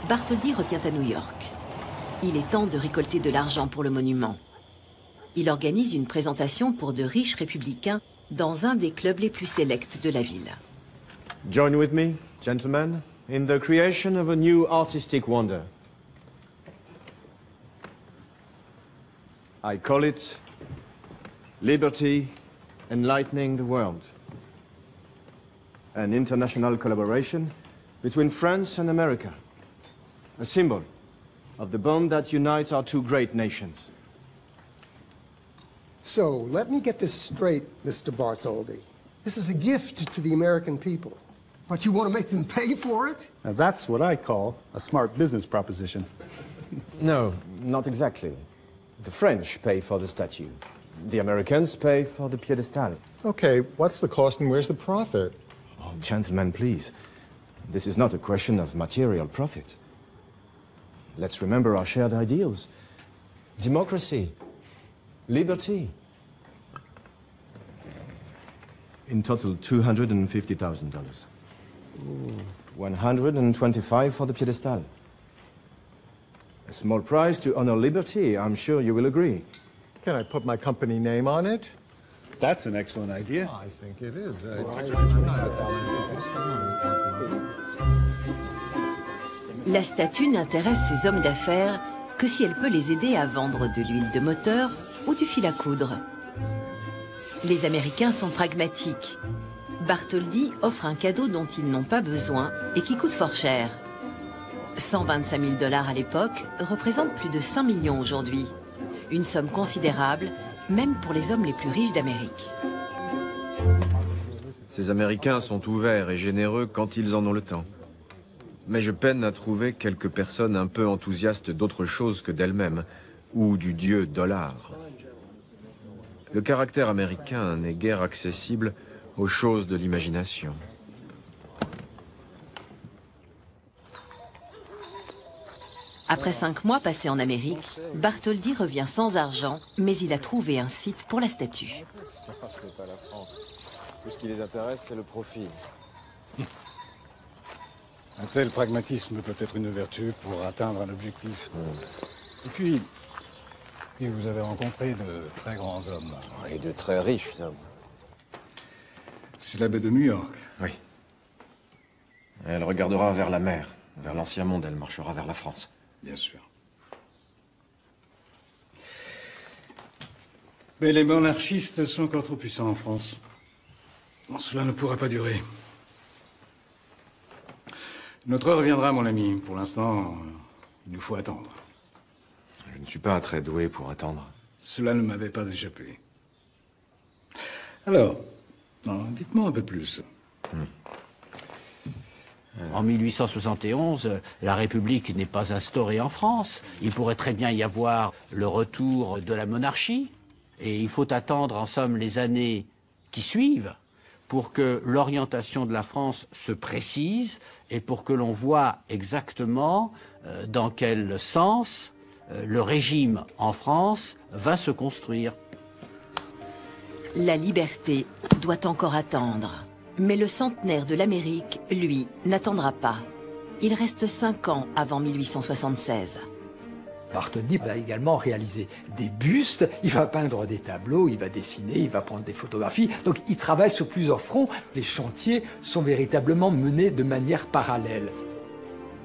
Bartholdi revient à New York. Il est temps de récolter de l'argent pour le monument. Il organise une présentation pour de riches républicains dans un des clubs les plus sélects de la ville. Join with me, gentlemen, in the creation of a new artistic wonder. I call it Liberty Enlightening the World. An international collaboration between France and America, a symbol of the bond that unites our two great nations. So, let me get this straight, Mr. Bartholdi. This is a gift to the American people, but you want to make them pay for it? Now that's what I call a smart business proposition. No, not exactly. The French pay for the statue. The Americans pay for the piedestal. Okay, what's the cost and where's the profit? Oh, gentlemen, please. This is not a question of material profit. Let's remember our shared ideals. Democracy. Liberty. In total, $250,000. $125 for the piedestal. A small price to honor liberty, I'm sure you will agree. Can I put my company name on it? That's an excellent idea. I think it is. La statue n'intéresse ces hommes d'affaires que si elle peut les aider à vendre de l'huile de moteur ou du fil à coudre. Les Américains sont pragmatiques. Bartholdi offre un cadeau dont ils n'ont pas besoin et qui coûte fort cher. 125 000 $ à l'époque représentent plus de 5 millions aujourd'hui. Une somme considérable, même pour les hommes les plus riches d'Amérique. Ces Américains sont ouverts et généreux quand ils en ont le temps. Mais je peine à trouver quelques personnes un peu enthousiastes d'autre chose que d'elles-mêmes, ou du dieu dollar. Le caractère américain n'est guère accessible aux choses de l'imagination. Après 5 mois passés en Amérique, Bartholdi revient sans argent, mais il a trouvé un site pour la statue. Ce qui les intéresse, c'est le profit. Un tel pragmatisme peut être une vertu pour atteindre un objectif. Et puis, vous avez rencontré de très grands hommes. Et de très riches hommes. C'est la baie de New York. Oui. Elle regardera vers la mer, vers l'ancien monde, elle marchera vers la France. Bien sûr. Mais les monarchistes sont encore trop puissants en France. Bon, cela ne pourra pas durer. Notre heure viendra, mon ami. Pour l'instant, il nous faut attendre. Je ne suis pas très doué pour attendre. Cela ne m'avait pas échappé. Alors, dites-moi un peu plus. En 1871, la République n'est pas instaurée en France. Il pourrait très bien y avoir le retour de la monarchie. Et il faut attendre, en somme, les années qui suivent pour que l'orientation de la France se précise et pour que l'on voit exactement dans quel sens le régime en France va se construire. La liberté doit encore attendre. Mais le centenaire de l'Amérique, lui, n'attendra pas. Il reste 5 ans avant 1876. Bartholdi va également réaliser des bustes, il va peindre des tableaux, il va dessiner, il va prendre des photographies. Donc il travaille sur plusieurs fronts. Les chantiers sont véritablement menés de manière parallèle.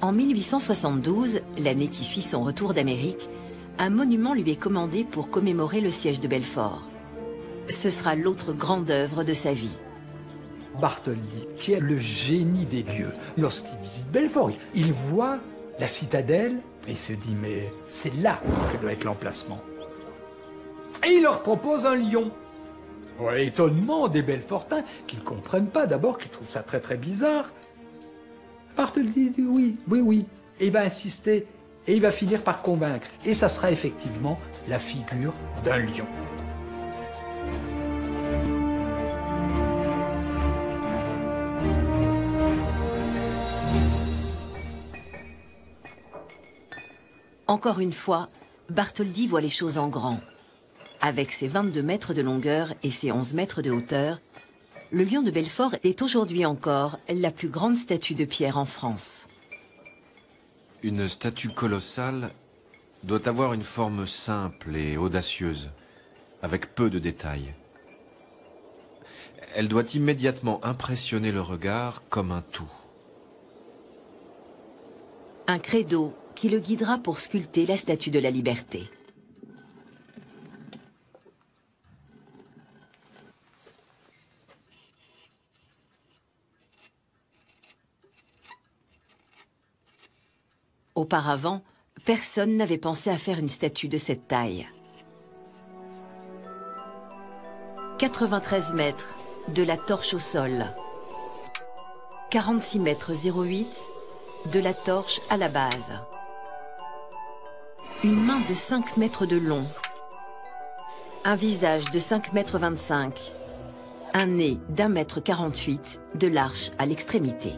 En 1872, l'année qui suit son retour d'Amérique, un monument lui est commandé pour commémorer le siège de Belfort. Ce sera l'autre grande œuvre de sa vie. Bartholdi, qui est le génie des lieux, lorsqu'il visite Belfort, il voit la citadelle et il se dit « mais c'est là que doit être l'emplacement ». Et il leur propose un lion. Ouais, étonnement des Belfortins qui ne comprennent pas d'abord, qui trouvent ça très très bizarre. Bartholdi dit « oui, oui, oui ». Et il va insister et il va finir par convaincre. Et ça sera effectivement la figure d'un lion. Encore une fois, Bartholdi voit les choses en grand. Avec ses 22 mètres de longueur et ses 11 mètres de hauteur, le lion de Belfort est aujourd'hui encore la plus grande statue de pierre en France. Une statue colossale doit avoir une forme simple et audacieuse, avec peu de détails. Elle doit immédiatement impressionner le regard comme un tout. Un credo qui le guidera pour sculpter la Statue de la Liberté. Auparavant, personne n'avait pensé à faire une statue de cette taille. 93 mètres, de la torche au sol. 46 mètres 08, de la torche à la base. Une main de 5 mètres de long, un visage de 5 mètres 25, un nez d'un mètre 48, de l'arche à l'extrémité.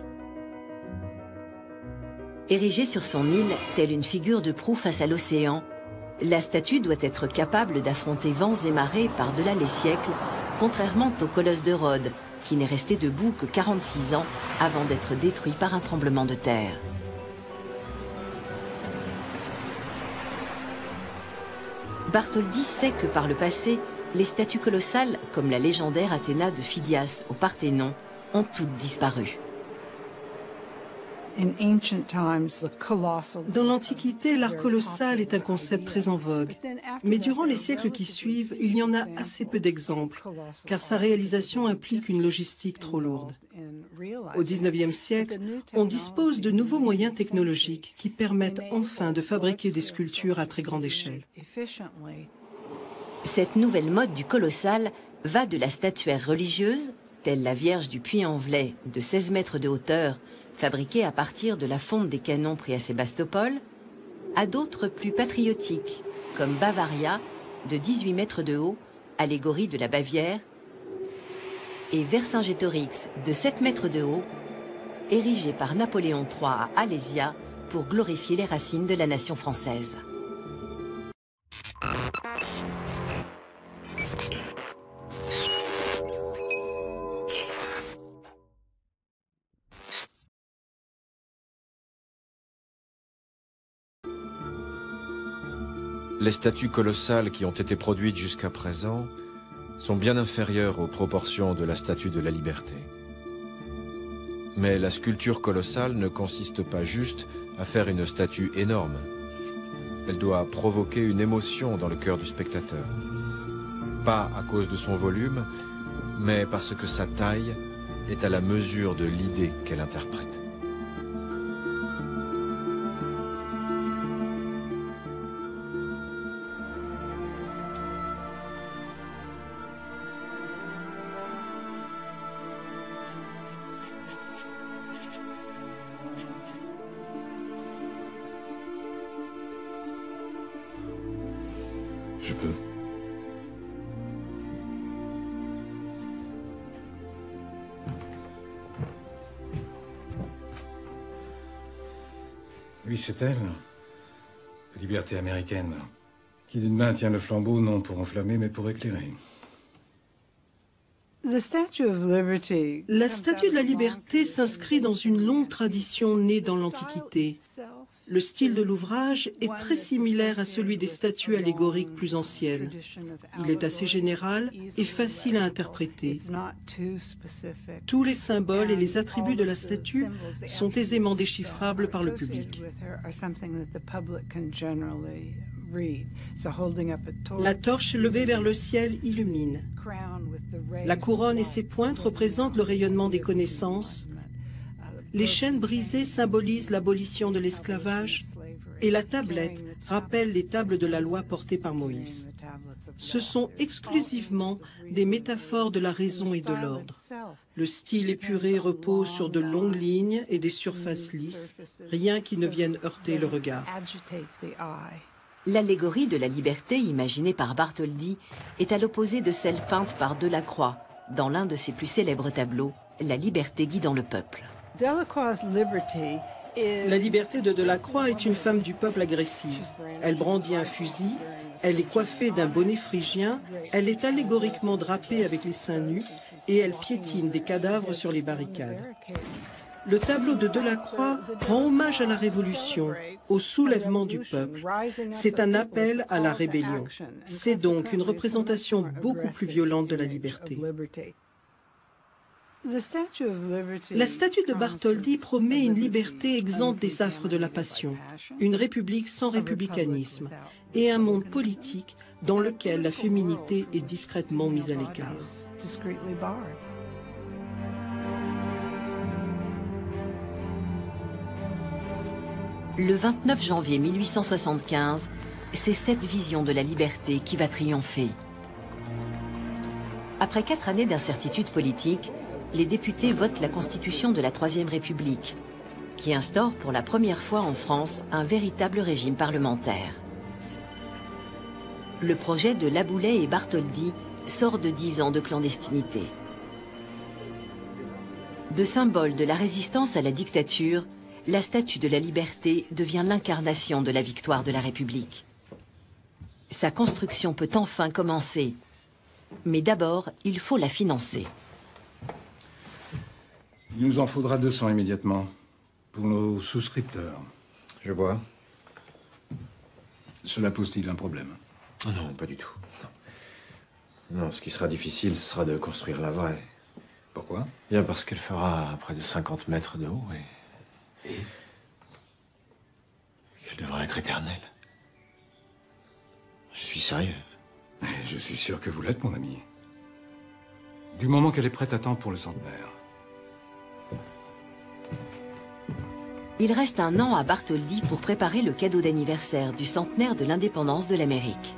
Érigée sur son île, telle une figure de proue face à l'océan, la statue doit être capable d'affronter vents et marées par-delà les siècles, contrairement au colosse de Rhodes, qui n'est resté debout que 46 ans avant d'être détruit par un tremblement de terre. Bartholdi sait que par le passé, les statues colossales, comme la légendaire Athéna de Phidias au Parthénon, ont toutes disparu. Dans l'Antiquité, l'art colossal est un concept très en vogue. Mais durant les siècles qui suivent, il y en a assez peu d'exemples, car sa réalisation implique une logistique trop lourde. Au XIXe siècle, on dispose de nouveaux moyens technologiques qui permettent enfin de fabriquer des sculptures à très grande échelle. Cette nouvelle mode du colossal va de la statuaire religieuse, telle la Vierge du Puy-en-Velay de 16 mètres de hauteur, fabriquée à partir de la fonte des canons pris à Sébastopol, à d'autres plus patriotiques, comme Bavaria, de 18 mètres de haut, allégorie de la Bavière, et Vercingétorix, de 7 mètres de haut, érigée par Napoléon III à Alésia pour glorifier les racines de la nation française. Les statues colossales qui ont été produites jusqu'à présent sont bien inférieures aux proportions de la Statue de la Liberté. Mais la sculpture colossale ne consiste pas juste à faire une statue énorme. Elle doit provoquer une émotion dans le cœur du spectateur. Pas à cause de son volume, mais parce que sa taille est à la mesure de l'idée qu'elle interprète. Je peux. Oui, c'est elle. La liberté américaine, qui d'une main tient le flambeau, non pour enflammer, mais pour éclairer. La Statue de la Liberté s'inscrit dans une longue tradition née dans l'Antiquité. Le style de l'ouvrage est très similaire à celui des statues allégoriques plus anciennes. Il est assez général et facile à interpréter. Tous les symboles et les attributs de la statue sont aisément déchiffrables par le public. La torche levée vers le ciel illumine. La couronne et ses pointes représentent le rayonnement des connaissances. Les chaînes brisées symbolisent l'abolition de l'esclavage et la tablette rappelle les tables de la loi portées par Moïse. Ce sont exclusivement des métaphores de la raison et de l'ordre. Le style épuré repose sur de longues lignes et des surfaces lisses, rien qui ne vienne heurter le regard. L'allégorie de la liberté imaginée par Bartholdi est à l'opposé de celle peinte par Delacroix dans l'un de ses plus célèbres tableaux, La liberté guidant le peuple. La liberté de Delacroix est une femme du peuple agressive. Elle brandit un fusil, elle est coiffée d'un bonnet phrygien, elle est allégoriquement drapée avec les seins nus et elle piétine des cadavres sur les barricades. Le tableau de Delacroix rend hommage à la Révolution, au soulèvement du peuple. C'est un appel à la rébellion. C'est donc une représentation beaucoup plus violente de la liberté. La statue de Bartholdi promet une liberté exempte des affres de la passion, une république sans républicanisme et un monde politique dans lequel la féminité est discrètement mise à l'écart. Le 29 janvier 1875, c'est cette vision de la liberté qui va triompher. Après 4 années d'incertitude politique, les députés votent la constitution de la Troisième République, qui instaure pour la première fois en France un véritable régime parlementaire. Le projet de Laboulaye et Bartholdi sort de 10 ans de clandestinité. De symbole de la résistance à la dictature, la Statue de la Liberté devient l'incarnation de la victoire de la République. Sa construction peut enfin commencer, mais d'abord, il faut la financer. Il nous en faudra 200 immédiatement, pour nos souscripteurs. Je vois. Cela pose-t-il un problème? Oh non, pas du tout. Non. Non, ce qui sera difficile, ce sera de construire la vraie. Pourquoi? Bien parce qu'elle fera près de 50 mètres de haut et... qu'elle devra être éternelle. Je suis sérieux. Je suis sûr que vous l'êtes, mon ami. Du moment qu'elle est prête à temps pour le centenaire. Il reste 1 an à Bartholdi pour préparer le cadeau d'anniversaire du centenaire de l'indépendance de l'Amérique.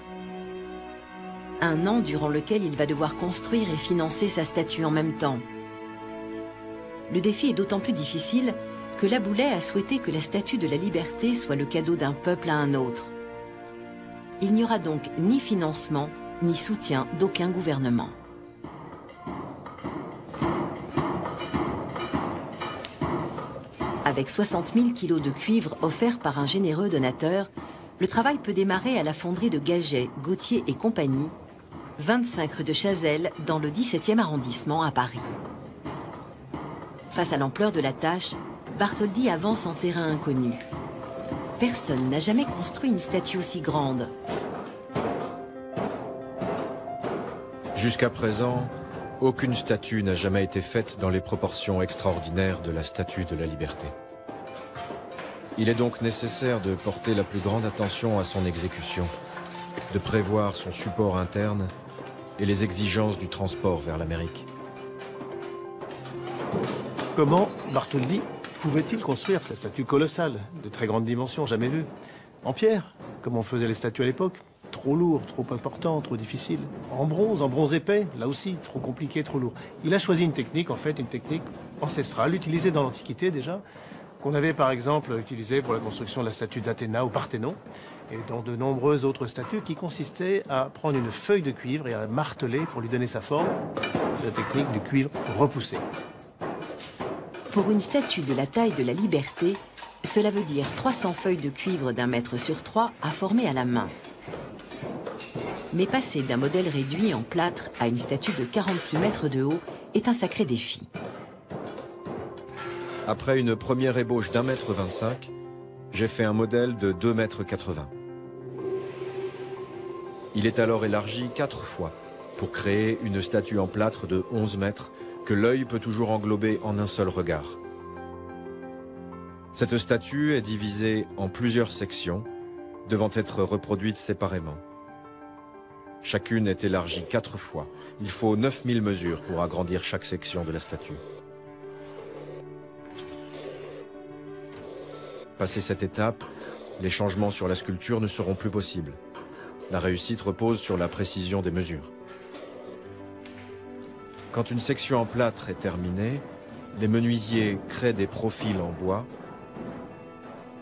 1 an durant lequel il va devoir construire et financer sa statue en même temps. Le défi est d'autant plus difficile que Laboulaye a souhaité que la Statue de la Liberté soit le cadeau d'un peuple à un autre. Il n'y aura donc ni financement, ni soutien d'aucun gouvernement. Avec 60 000 kilos de cuivre offerts par un généreux donateur, le travail peut démarrer à la fonderie de Gaget, Gauthier et compagnie, 25 rue de Chazelle, dans le 17e arrondissement à Paris. Face à l'ampleur de la tâche, Bartholdi avance en terrain inconnu. Personne n'a jamais construit une statue aussi grande. Jusqu'à présent, aucune statue n'a jamais été faite dans les proportions extraordinaires de la Statue de la Liberté. Il est donc nécessaire de porter la plus grande attention à son exécution, de prévoir son support interne et les exigences du transport vers l'Amérique. Comment Bartholdi pouvait-il construire cette statue colossale, de très grande dimension, jamais vue, en pierre, comme on faisait les statues à l'époque? Trop lourd, trop important, trop difficile. En bronze épais, là aussi, trop compliqué, trop lourd. Il a choisi une technique, en fait, une technique ancestrale, utilisée dans l'Antiquité déjà, qu'on avait par exemple utilisée pour la construction de la statue d'Athéna au Parthénon, et dans de nombreuses autres statues qui consistaient à prendre une feuille de cuivre et à la marteler pour lui donner sa forme, la technique du cuivre repoussé. Pour une statue de la taille de la Liberté, cela veut dire 300 feuilles de cuivre d'1 mètre sur 3 à former à la main. Mais passer d'un modèle réduit en plâtre à une statue de 46 mètres de haut est un sacré défi. Après une première ébauche d'1,25 m, j'ai fait un modèle de 2,80 m. Il est alors élargi 4 fois pour créer une statue en plâtre de 11 mètres que l'œil peut toujours englober en un seul regard. Cette statue est divisée en plusieurs sections, devant être reproduite séparément. Chacune est élargie 4 fois. Il faut 9000 mesures pour agrandir chaque section de la statue. Passé cette étape, les changements sur la sculpture ne seront plus possibles. La réussite repose sur la précision des mesures. Quand une section en plâtre est terminée, les menuisiers créent des profils en bois,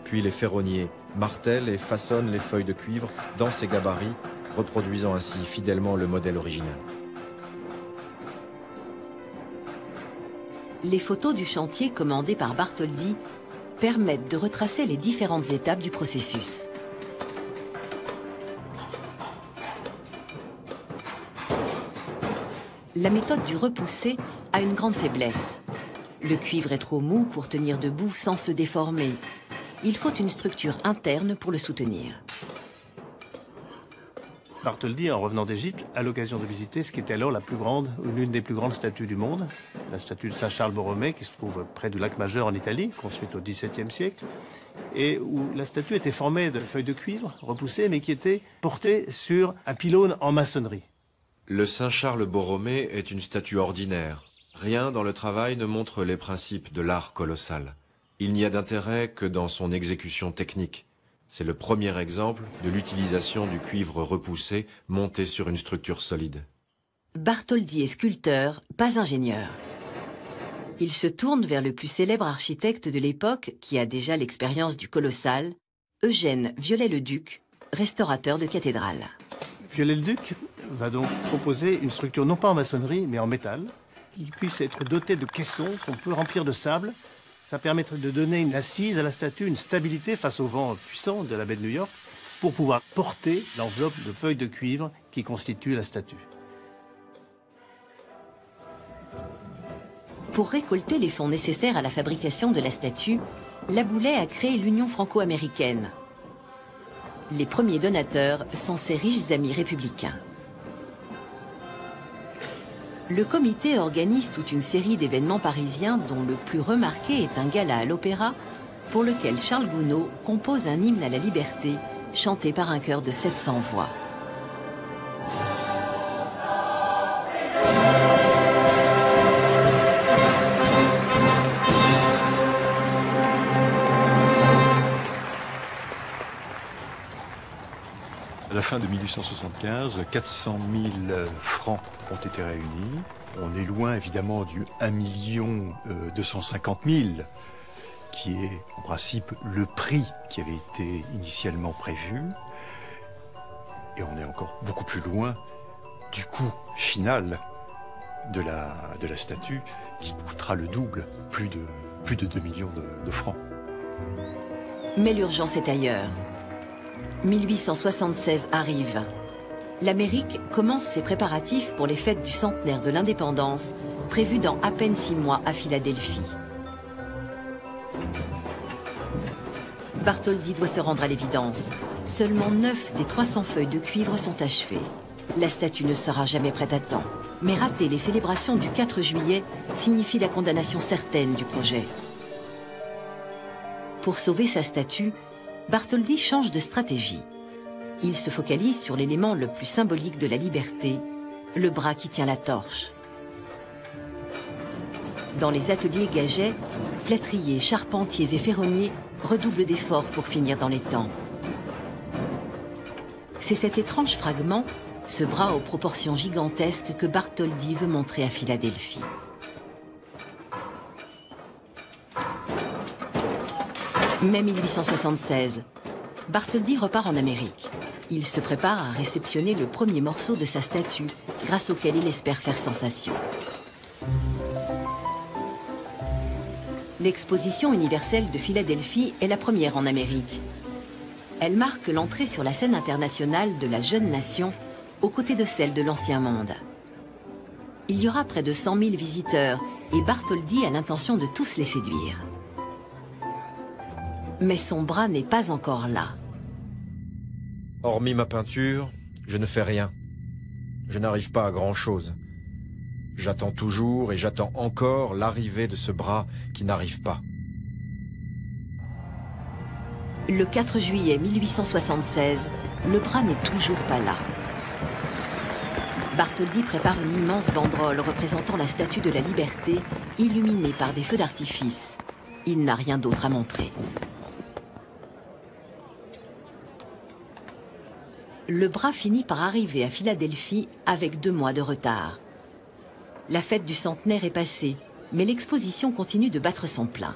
puis les ferronniers martèlent et façonnent les feuilles de cuivre dans ces gabarits, reproduisant ainsi fidèlement le modèle original. Les photos du chantier commandé par Bartholdi permettent de retracer les différentes étapes du processus. La méthode du repoussé a une grande faiblesse. Le cuivre est trop mou pour tenir debout sans se déformer. Il faut une structure interne pour le soutenir. Bartholdi, en revenant d'Égypte, a l'occasion de visiter ce qui était alors la plus grande, l'une des plus grandes statues du monde, la statue de Saint-Charles Borromée, qui se trouve près du lac Majeur en Italie, construite au XVIIe siècle, et où la statue était formée de feuilles de cuivre repoussées, mais qui étaient portées sur un pylône en maçonnerie. Le Saint-Charles Borromée est une statue ordinaire. Rien dans le travail ne montre les principes de l'art colossal. Il n'y a d'intérêt que dans son exécution technique. C'est le premier exemple de l'utilisation du cuivre repoussé monté sur une structure solide. Bartholdi est sculpteur, pas ingénieur. Il se tourne vers le plus célèbre architecte de l'époque qui a déjà l'expérience du colossal, Eugène Viollet-le-Duc, restaurateur de cathédrales. Viollet-le-Duc va donc proposer une structure non pas en maçonnerie mais en métal qui puisse être dotée de caissons qu'on peut remplir de sable. Ça permettrait de donner une assise à la statue, une stabilité face au vent puissant de la baie de New York pour pouvoir porter l'enveloppe de feuilles de cuivre qui constitue la statue. Pour récolter les fonds nécessaires à la fabrication de la statue, Laboulaye a créé l'Union franco-américaine. Les premiers donateurs sont ses riches amis républicains. Le comité organise toute une série d'événements parisiens dont le plus remarqué est un gala à l'opéra pour lequel Charles Gounod compose un hymne à la liberté chanté par un chœur de 700 voix. À la fin de 1875, 400 000 francs ont été réunis. On est loin évidemment du 1 250 000 qui est en principe le prix qui avait été initialement prévu. Et on est encore beaucoup plus loin du coût final de la statue qui coûtera le double, plus de 2 millions de francs. Mais l'urgence est ailleurs. 1876 arrive. L'Amérique commence ses préparatifs pour les fêtes du centenaire de l'indépendance, prévues dans à peine 6 mois à Philadelphie. Bartholdi doit se rendre à l'évidence. Seulement 9 des 300 feuilles de cuivre sont achevées. La statue ne sera jamais prête à temps. Mais rater les célébrations du 4 juillet signifie la condamnation certaine du projet. Pour sauver sa statue, Bartholdi change de stratégie. Il se focalise sur l'élément le plus symbolique de la liberté, le bras qui tient la torche. Dans les ateliers Gaget, plâtriers, charpentiers et ferronniers redoublent d'efforts pour finir dans les temps. C'est cet étrange fragment, ce bras aux proportions gigantesques, que Bartholdi veut montrer à Philadelphie. Mai 1876, Bartholdi repart en Amérique. Il se prépare à réceptionner le premier morceau de sa statue, grâce auquel il espère faire sensation. L'exposition universelle de Philadelphie est la première en Amérique. Elle marque l'entrée sur la scène internationale de la jeune nation, aux côtés de celle de l'Ancien Monde. Il y aura près de 100 000 visiteurs et Bartholdi a l'intention de tous les séduire. Mais son bras n'est pas encore là. Hormis ma peinture, je ne fais rien. Je n'arrive pas à grand-chose. J'attends toujours et j'attends encore l'arrivée de ce bras qui n'arrive pas. Le 4 juillet 1876, le bras n'est toujours pas là. Bartholdi prépare une immense banderole représentant la Statue de la Liberté, illuminée par des feux d'artifice. Il n'a rien d'autre à montrer. Le bras finit par arriver à Philadelphie avec 2 mois de retard. La fête du centenaire est passée, mais l'exposition continue de battre son plein.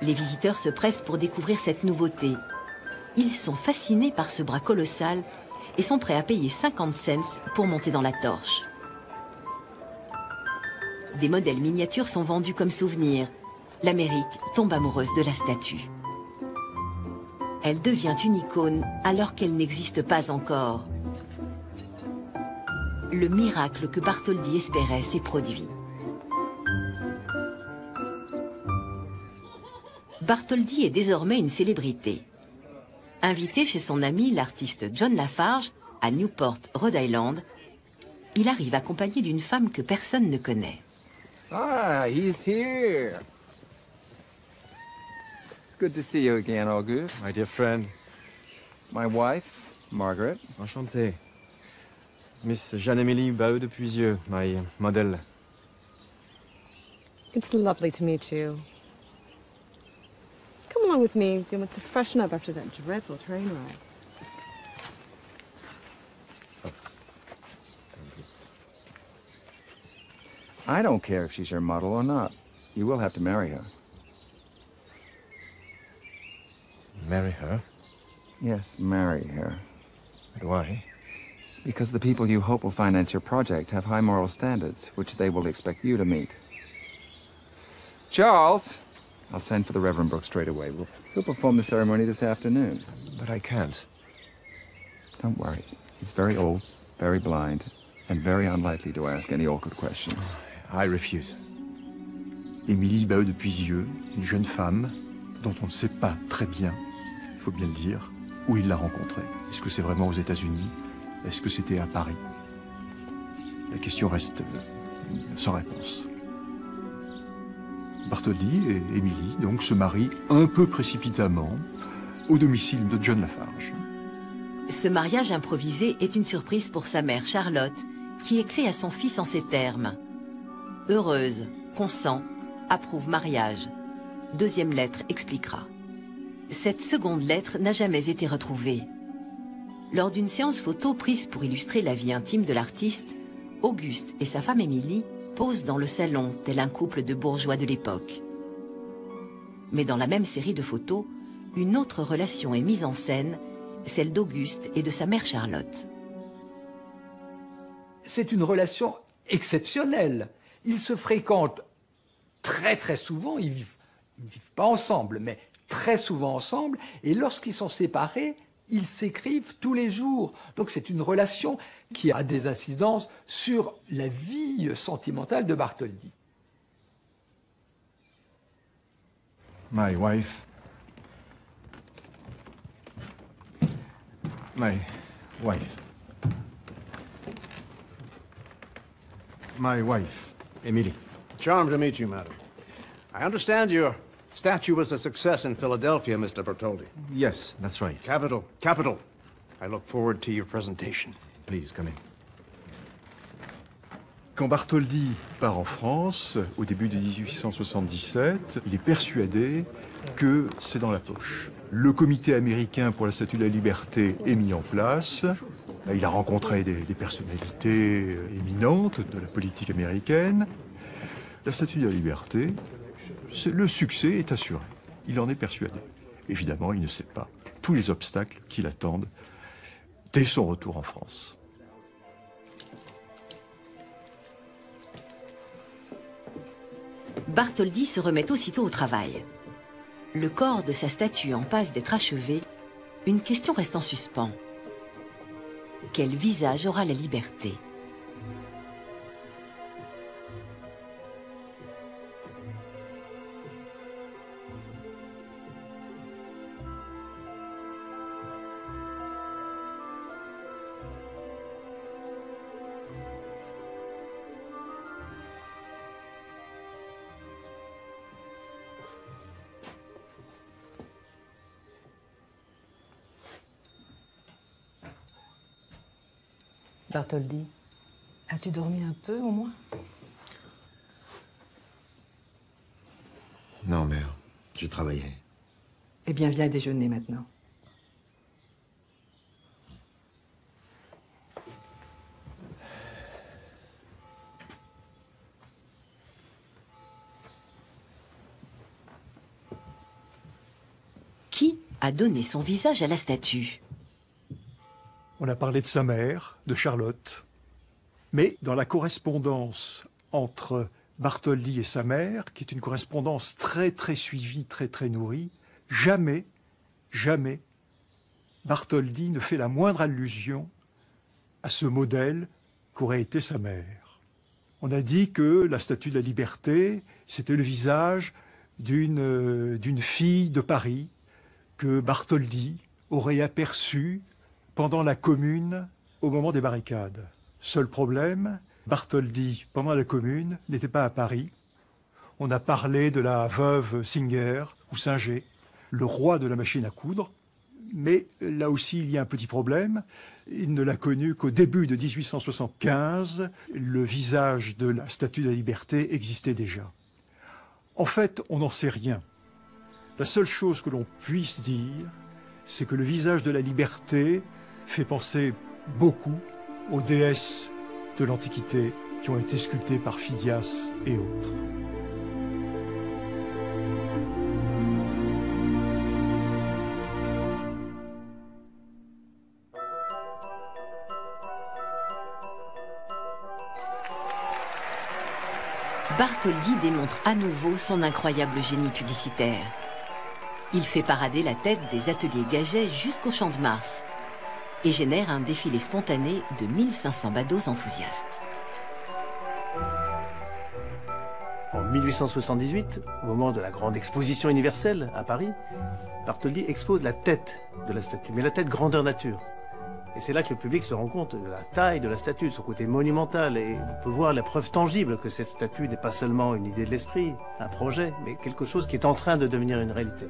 Les visiteurs se pressent pour découvrir cette nouveauté. Ils sont fascinés par ce bras colossal et sont prêts à payer 50 cents pour monter dans la torche. Des modèles miniatures sont vendus comme souvenirs. L'Amérique tombe amoureuse de la statue. Elle devient une icône alors qu'elle n'existe pas encore. Le miracle que Bartholdi espérait s'est produit. Bartholdi est désormais une célébrité. Invité chez son ami, l'artiste John Lafarge, à Newport, Rhode Island, il arrive accompagné d'une femme que personne ne connaît. Ah, he's here. It's good to see you again, Auguste. My dear friend. My wife, Margaret. Enchantée. Miss Jeanne-Emilie Baudepuisieux, my model. It's lovely to meet you. Come along with me. You want to freshen up after that dreadful train ride. Oh. I don't care if she's your model or not. You will have to marry her. Marry her? Yes, marry her. But why? Because the people you hope will finance your project have high moral standards, which they will expect you to meet. Charles! I'll send for the Reverend Brooks straight away. He'll perform the ceremony this afternoon. But I can't. Don't worry. He's very old, very blind, and very unlikely to ask any awkward questions. I refuse. Émilie Baudepuisieux, une jeune femme dont on ne sait pas très bien, il faut bien le dire, où il l'a rencontrée. Est-ce que c'est vraiment aux États-Unis? Est-ce que c'était à Paris? La question reste sans réponse. Bartholdi et Émilie donc se marient un peu précipitamment au domicile de John Lafarge. Ce mariage improvisé est une surprise pour sa mère Charlotte, qui écrit à son fils en ces termes. Heureuse, consent, approuve mariage. Deuxième lettre expliquera. Cette seconde lettre n'a jamais été retrouvée. Lors d'une séance photo prise pour illustrer la vie intime de l'artiste, Auguste et sa femme Émilie posent dans le salon, tel un couple de bourgeois de l'époque. Mais dans la même série de photos, une autre relation est mise en scène, celle d'Auguste et de sa mère Charlotte. C'est une relation exceptionnelle. Ils se fréquentent très souvent, ils ne vivent pas ensemble, mais très souvent ensemble, et lorsqu'ils sont séparés, ils s'écrivent tous les jours. Donc c'est une relation qui a des incidences sur la vie sentimentale de Bartholdi. My wife. My wife. My wife, Emily. Charmed to meet you, madam. I understand you're statue was a success in Philadelphia, Mr. Bartholdi. Yes, that's right. Capital, capital. I look forward to your presentation. Please, come in. Quand Bartholdi part en France, au début de 1877, il est persuadé que c'est dans la poche. Le comité américain pour la Statue de la Liberté est mis en place. Il a rencontré des personnalités éminentes de la politique américaine. La Statue de la Liberté, le succès est assuré. Il en est persuadé. Évidemment, il ne sait pas tous les obstacles qui l'attendent dès son retour en France. Bartholdi se remet aussitôt au travail. Le corps de sa statue en passe d'être achevé, une question reste en suspens. Quel visage aura la liberté ? Bartholdi, as-tu dormi un peu, au moins? Non, mère. J'ai travaillé. Eh bien, viens déjeuner, maintenant. Qui a donné son visage à la statue? On a parlé de sa mère, de Charlotte, mais dans la correspondance entre Bartholdi et sa mère, qui est une correspondance très suivie, très nourrie, jamais Bartholdi ne fait la moindre allusion à ce modèle qu'aurait été sa mère. On a dit que la Statue de la Liberté, c'était le visage d'une fille de Paris que Bartholdi aurait aperçue pendant la Commune, au moment des barricades. Seul problème, Bartholdi, pendant la Commune, n'était pas à Paris. On a parlé de la veuve Singer, ou Singer, le roi de la machine à coudre. Mais là aussi, il y a un petit problème. Il ne l'a connu qu'au début de 1875. Le visage de la Statue de la Liberté existait déjà. En fait, on n'en sait rien. La seule chose que l'on puisse dire, c'est que le visage de la Liberté fait penser beaucoup aux déesses de l'Antiquité qui ont été sculptées par Phidias et autres. Bartholdi démontre à nouveau son incroyable génie publicitaire. Il fait parader la tête des ateliers Gaget jusqu'au Champ de Mars et génère un défilé spontané de 1500 badauds enthousiastes. En 1878, au moment de la grande exposition universelle à Paris, Bartholdi expose la tête de la statue, mais la tête grandeur nature. Et c'est là que le public se rend compte de la taille de la statue, de son côté monumental, et on peut voir la preuve tangible que cette statue n'est pas seulement une idée de l'esprit, un projet, mais quelque chose qui est en train de devenir une réalité.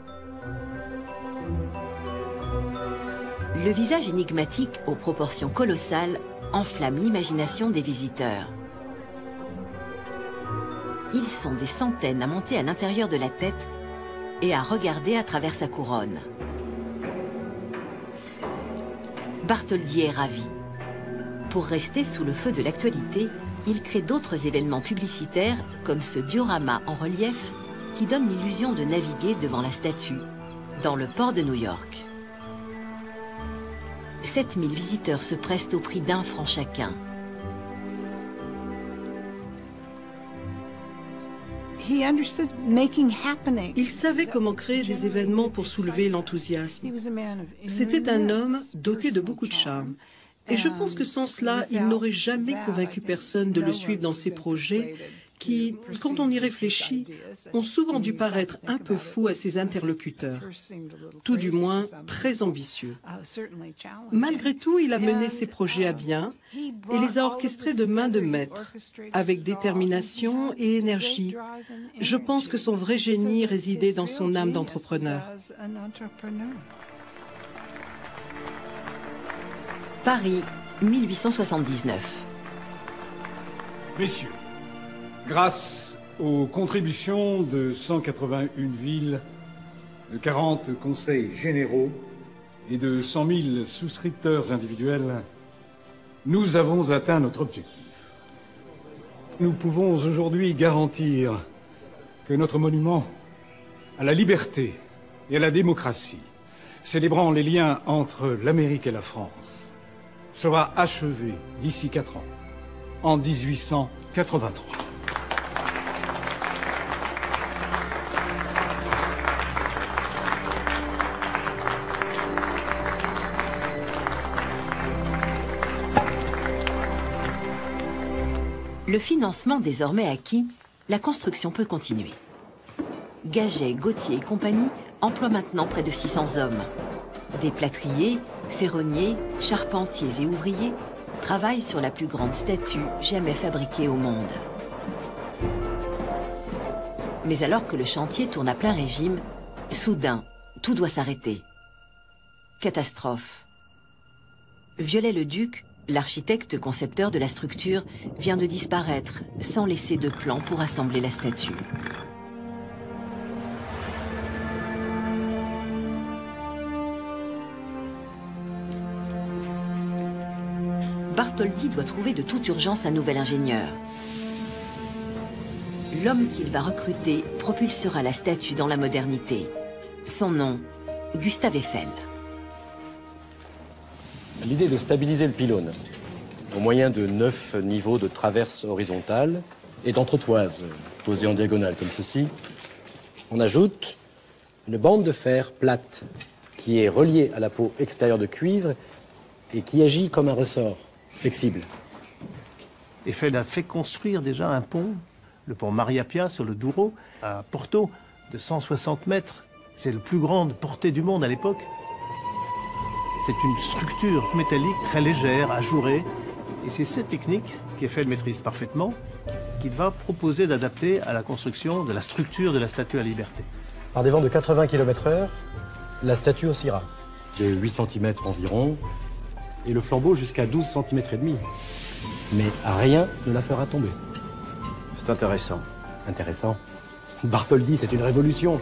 Le visage énigmatique aux proportions colossales enflamme l'imagination des visiteurs. Ils sont des centaines à monter à l'intérieur de la tête et à regarder à travers sa couronne. Bartholdi est ravi. Pour rester sous le feu de l'actualité, il crée d'autres événements publicitaires comme ce diorama en relief qui donne l'illusion de naviguer devant la statue dans le port de New York. 7000 visiteurs se pressent au prix d'1 franc chacun. Il savait comment créer des événements pour soulever l'enthousiasme. C'était un homme doté de beaucoup de charme. Et je pense que sans cela, il n'aurait jamais convaincu personne de le suivre dans ses projets qui, quand on y réfléchit, ont souvent dû paraître un peu fous à ses interlocuteurs, tout du moins très ambitieux. Malgré tout, il a mené ses projets à bien et les a orchestrés de main de maître, avec détermination et énergie. Je pense que son vrai génie résidait dans son âme d'entrepreneur. Paris, 1879. Messieurs, grâce aux contributions de 181 villes, de 40 conseils généraux et de 100 000 souscripteurs individuels, nous avons atteint notre objectif. Nous pouvons aujourd'hui garantir que notre monument à la liberté et à la démocratie célébrant les liens entre l'Amérique et la France, sera achevée d'ici 4 ans, en 1883. Le financement désormais acquis, la construction peut continuer. Gaget, Gauthier et compagnie emploient maintenant près de 600 hommes. Des plâtriers, ferronniers, charpentiers et ouvriers travaillent sur la plus grande statue jamais fabriquée au monde. Mais alors que le chantier tourne à plein régime, soudain, tout doit s'arrêter. Catastrophe. Viollet-le-Duc, l'architecte concepteur de la structure, vient de disparaître sans laisser de plan pour assembler la statue. Bartholdi doit trouver de toute urgence un nouvel ingénieur. L'homme qu'il va recruter propulsera la statue dans la modernité. Son nom, Gustave Eiffel. L'idée de stabiliser le pylône au moyen de 9 niveaux de traverses horizontales et d'entretoises posées en diagonale comme ceci, on ajoute une bande de fer plate qui est reliée à la peau extérieure de cuivre et qui agit comme un ressort flexible. Eiffel a fait construire déjà un pont, le pont Maria Pia sur le Douro à Porto, de 160 mètres. C'est la plus grande portée du monde à l'époque. C'est une structure métallique très légère, ajourée. Et c'est cette technique qu'Eiffel maîtrise parfaitement qu'il va proposer d'adapter à la construction de la structure de la Statue de la Liberté. Par des vents de 80 km/h, la statue oscillera de 8 cm environ et le flambeau jusqu'à 12 cm et demi. Mais rien ne la fera tomber. C'est intéressant. Intéressant. Bartholdi, c'est une révolution.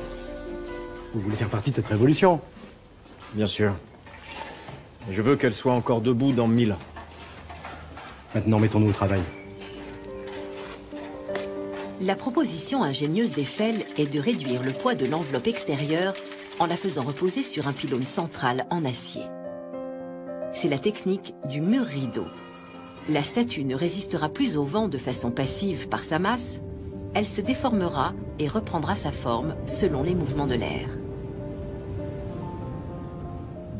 Vous voulez faire partie de cette révolution? Bien sûr. Je veux qu'elle soit encore debout dans 1000 ans. Maintenant, mettons-nous au travail. La proposition ingénieuse d'Eiffel est de réduire le poids de l'enveloppe extérieure en la faisant reposer sur un pylône central en acier. C'est la technique du mur-rideau. La statue ne résistera plus au vent de façon passive par sa masse. Elle se déformera et reprendra sa forme selon les mouvements de l'air.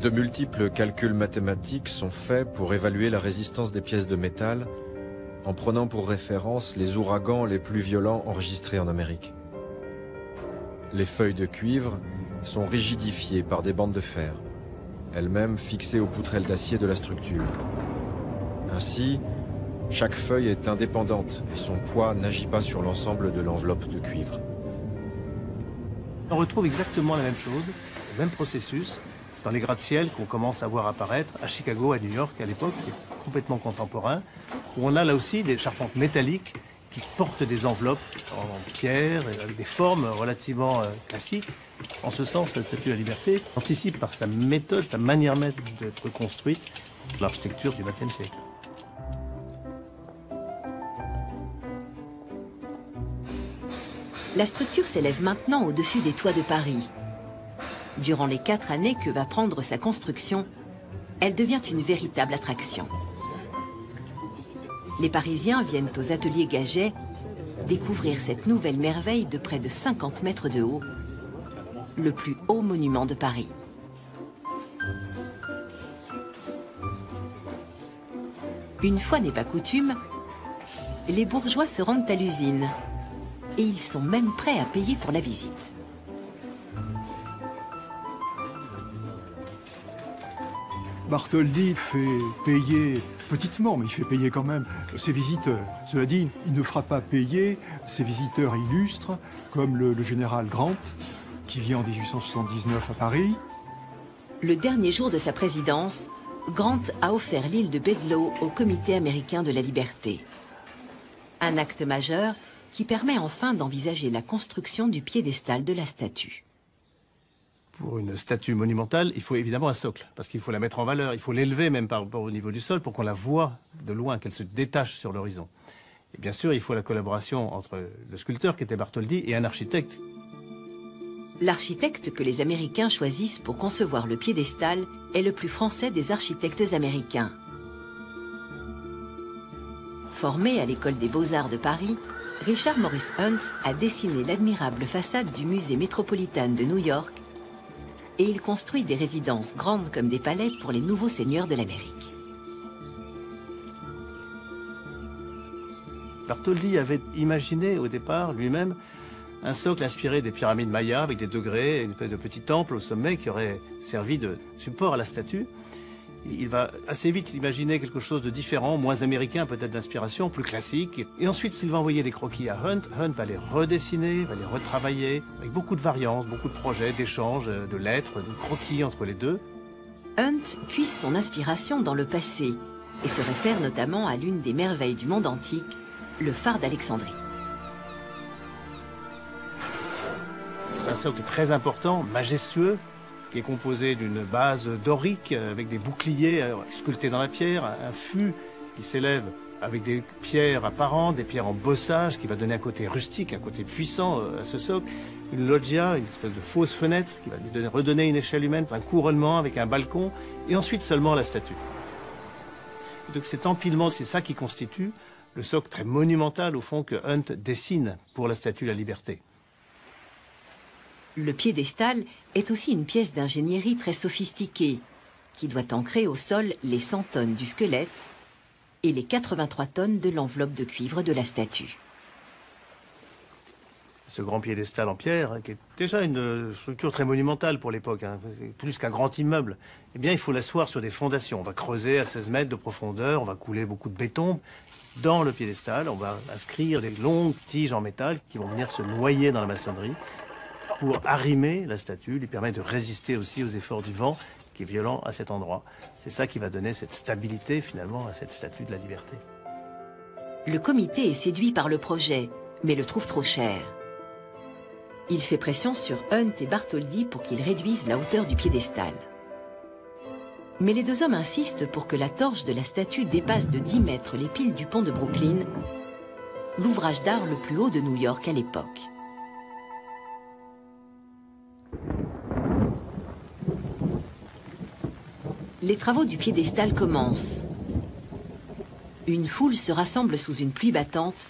De multiples calculs mathématiques sont faits pour évaluer la résistance des pièces de métal en prenant pour référence les ouragans les plus violents enregistrés en Amérique. Les feuilles de cuivre sont rigidifiées par des bandes de fer, elles-mêmes fixées aux poutrelles d'acier de la structure. Ainsi, chaque feuille est indépendante et son poids n'agit pas sur l'ensemble de l'enveloppe de cuivre. On retrouve exactement la même chose, le même processus, dans les gratte-ciel qu'on commence à voir apparaître à Chicago, à New York, à l'époque, complètement contemporain, où on a là aussi des charpentes métalliques qui portent des enveloppes en pierre, avec des formes relativement classiques. En ce sens, la Statue de la Liberté anticipe par sa méthode, sa manière même d'être construite, l'architecture du XXe siècle. La structure s'élève maintenant au-dessus des toits de Paris. Durant les 4 années que va prendre sa construction, elle devient une véritable attraction. Les Parisiens viennent aux ateliers Gaget découvrir cette nouvelle merveille de près de 50 mètres de haut, le plus haut monument de Paris. Une fois n'est pas coutume, les bourgeois se rendent à l'usine et ils sont même prêts à payer pour la visite. Bartholdi fait payer, petitement, mais il fait payer quand même, ses visiteurs. Cela dit, il ne fera pas payer ses visiteurs illustres, comme le général Grant, qui vient en 1879 à Paris. Le dernier jour de sa présidence, Grant a offert l'île de Bedloe au Comité américain de la liberté. Un acte majeur qui permet enfin d'envisager la construction du piédestal de la statue. Pour une statue monumentale, il faut évidemment un socle, parce qu'il faut la mettre en valeur, il faut l'élever même par rapport au niveau du sol pour qu'on la voit de loin, qu'elle se détache sur l'horizon. Et bien sûr, il faut la collaboration entre le sculpteur, qui était Bartholdi, et un architecte. l'architecte que les Américains choisissent pour concevoir le piédestal est le plus français des architectes américains. Formé à l'école des Beaux-Arts de Paris, Richard Morris Hunt a dessiné l'admirable façade du musée métropolitain de New York et il construit des résidences grandes comme des palais pour les nouveaux seigneurs de l'Amérique. Bartholdi avait imaginé au départ lui-même un socle inspiré des pyramides mayas avec des degrés et une espèce de petit temple au sommet qui aurait servi de support à la statue. Il va assez vite imaginer quelque chose de différent, moins américain peut-être d'inspiration, plus classique. Et ensuite, s'il va envoyer des croquis à Hunt, Hunt va les redessiner, va les retravailler avec beaucoup de variantes, beaucoup de projets, d'échanges, de lettres, de croquis entre les deux. Hunt puise son inspiration dans le passé et se réfère notamment à l'une des merveilles du monde antique, le phare d'Alexandrie. C'est un socle très important, majestueux, qui est composé d'une base dorique avec des boucliers sculptés dans la pierre, un fût qui s'élève avec des pierres apparentes, des pierres en bossage qui va donner un côté rustique, un côté puissant à ce socle, une loggia, une espèce de fausse fenêtre qui va lui donner, redonner une échelle humaine, un couronnement avec un balcon et ensuite seulement la statue. Donc cet empilement, c'est ça qui constitue le socle très monumental au fond que Hunt dessine pour la Statue de la Liberté. Le piédestal est aussi une pièce d'ingénierie très sophistiquée qui doit ancrer au sol les 100 tonnes du squelette et les 83 tonnes de l'enveloppe de cuivre de la statue. Ce grand piédestal en pierre, qui est déjà une structure très monumentale pour l'époque, hein, plus qu'un grand immeuble, eh bien il faut l'asseoir sur des fondations. On va creuser à 16 mètres de profondeur, on va couler beaucoup de béton. Dans le piédestal, on va inscrire des longues tiges en métal qui vont venir se noyer dans la maçonnerie, pour arrimer la statue, lui permet de résister aussi aux efforts du vent qui est violent à cet endroit. C'est ça qui va donner cette stabilité finalement à cette statue de la liberté. Le comité est séduit par le projet, mais le trouve trop cher. Il fait pression sur Hunt et Bartholdi pour qu'ils réduisent la hauteur du piédestal. Mais les deux hommes insistent pour que la torche de la statue dépasse de 10 mètres les piles du pont de Brooklyn, l'ouvrage d'art le plus haut de New York à l'époque. Les travaux du piédestal commencent. Une foule se rassemble sous une pluie battante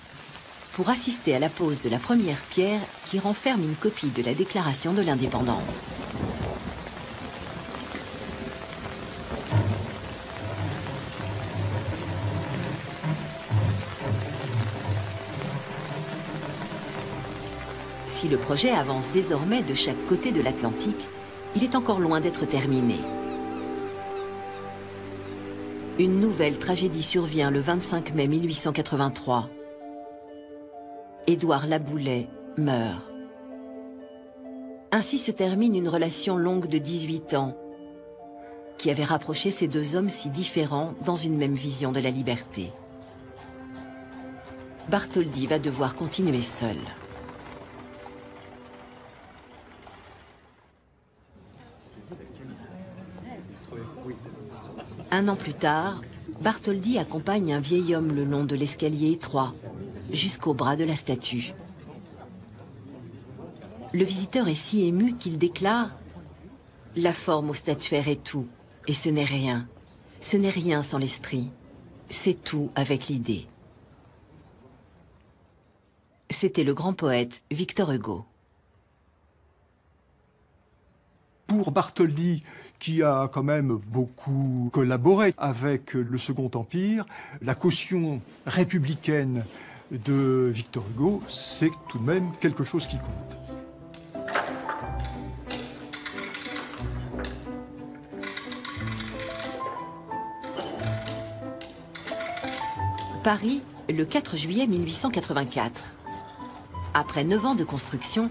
pour assister à la pose de la première pierre qui renferme une copie de la Déclaration de l'indépendance. Si le projet avance désormais de chaque côté de l'Atlantique, il est encore loin d'être terminé. Une nouvelle tragédie survient le 25 mai 1883. Édouard de Laboulaye meurt. Ainsi se termine une relation longue de 18 ans qui avait rapproché ces deux hommes si différents dans une même vision de la liberté. Bartholdi va devoir continuer seul. Un an plus tard, Bartholdi accompagne un vieil homme le long de l'escalier étroit, jusqu'au bras de la statue. Le visiteur est si ému qu'il déclare « La forme au statuaire est tout, et ce n'est rien. Ce n'est rien sans l'esprit. C'est tout avec l'idée. » C'était le grand poète Victor Hugo. Pour Bartholdi, qui a quand même beaucoup collaboré avec le Second Empire, la caution républicaine de Victor Hugo, c'est tout de même quelque chose qui compte. Paris, le 4 juillet 1884. Après 9 ans de construction,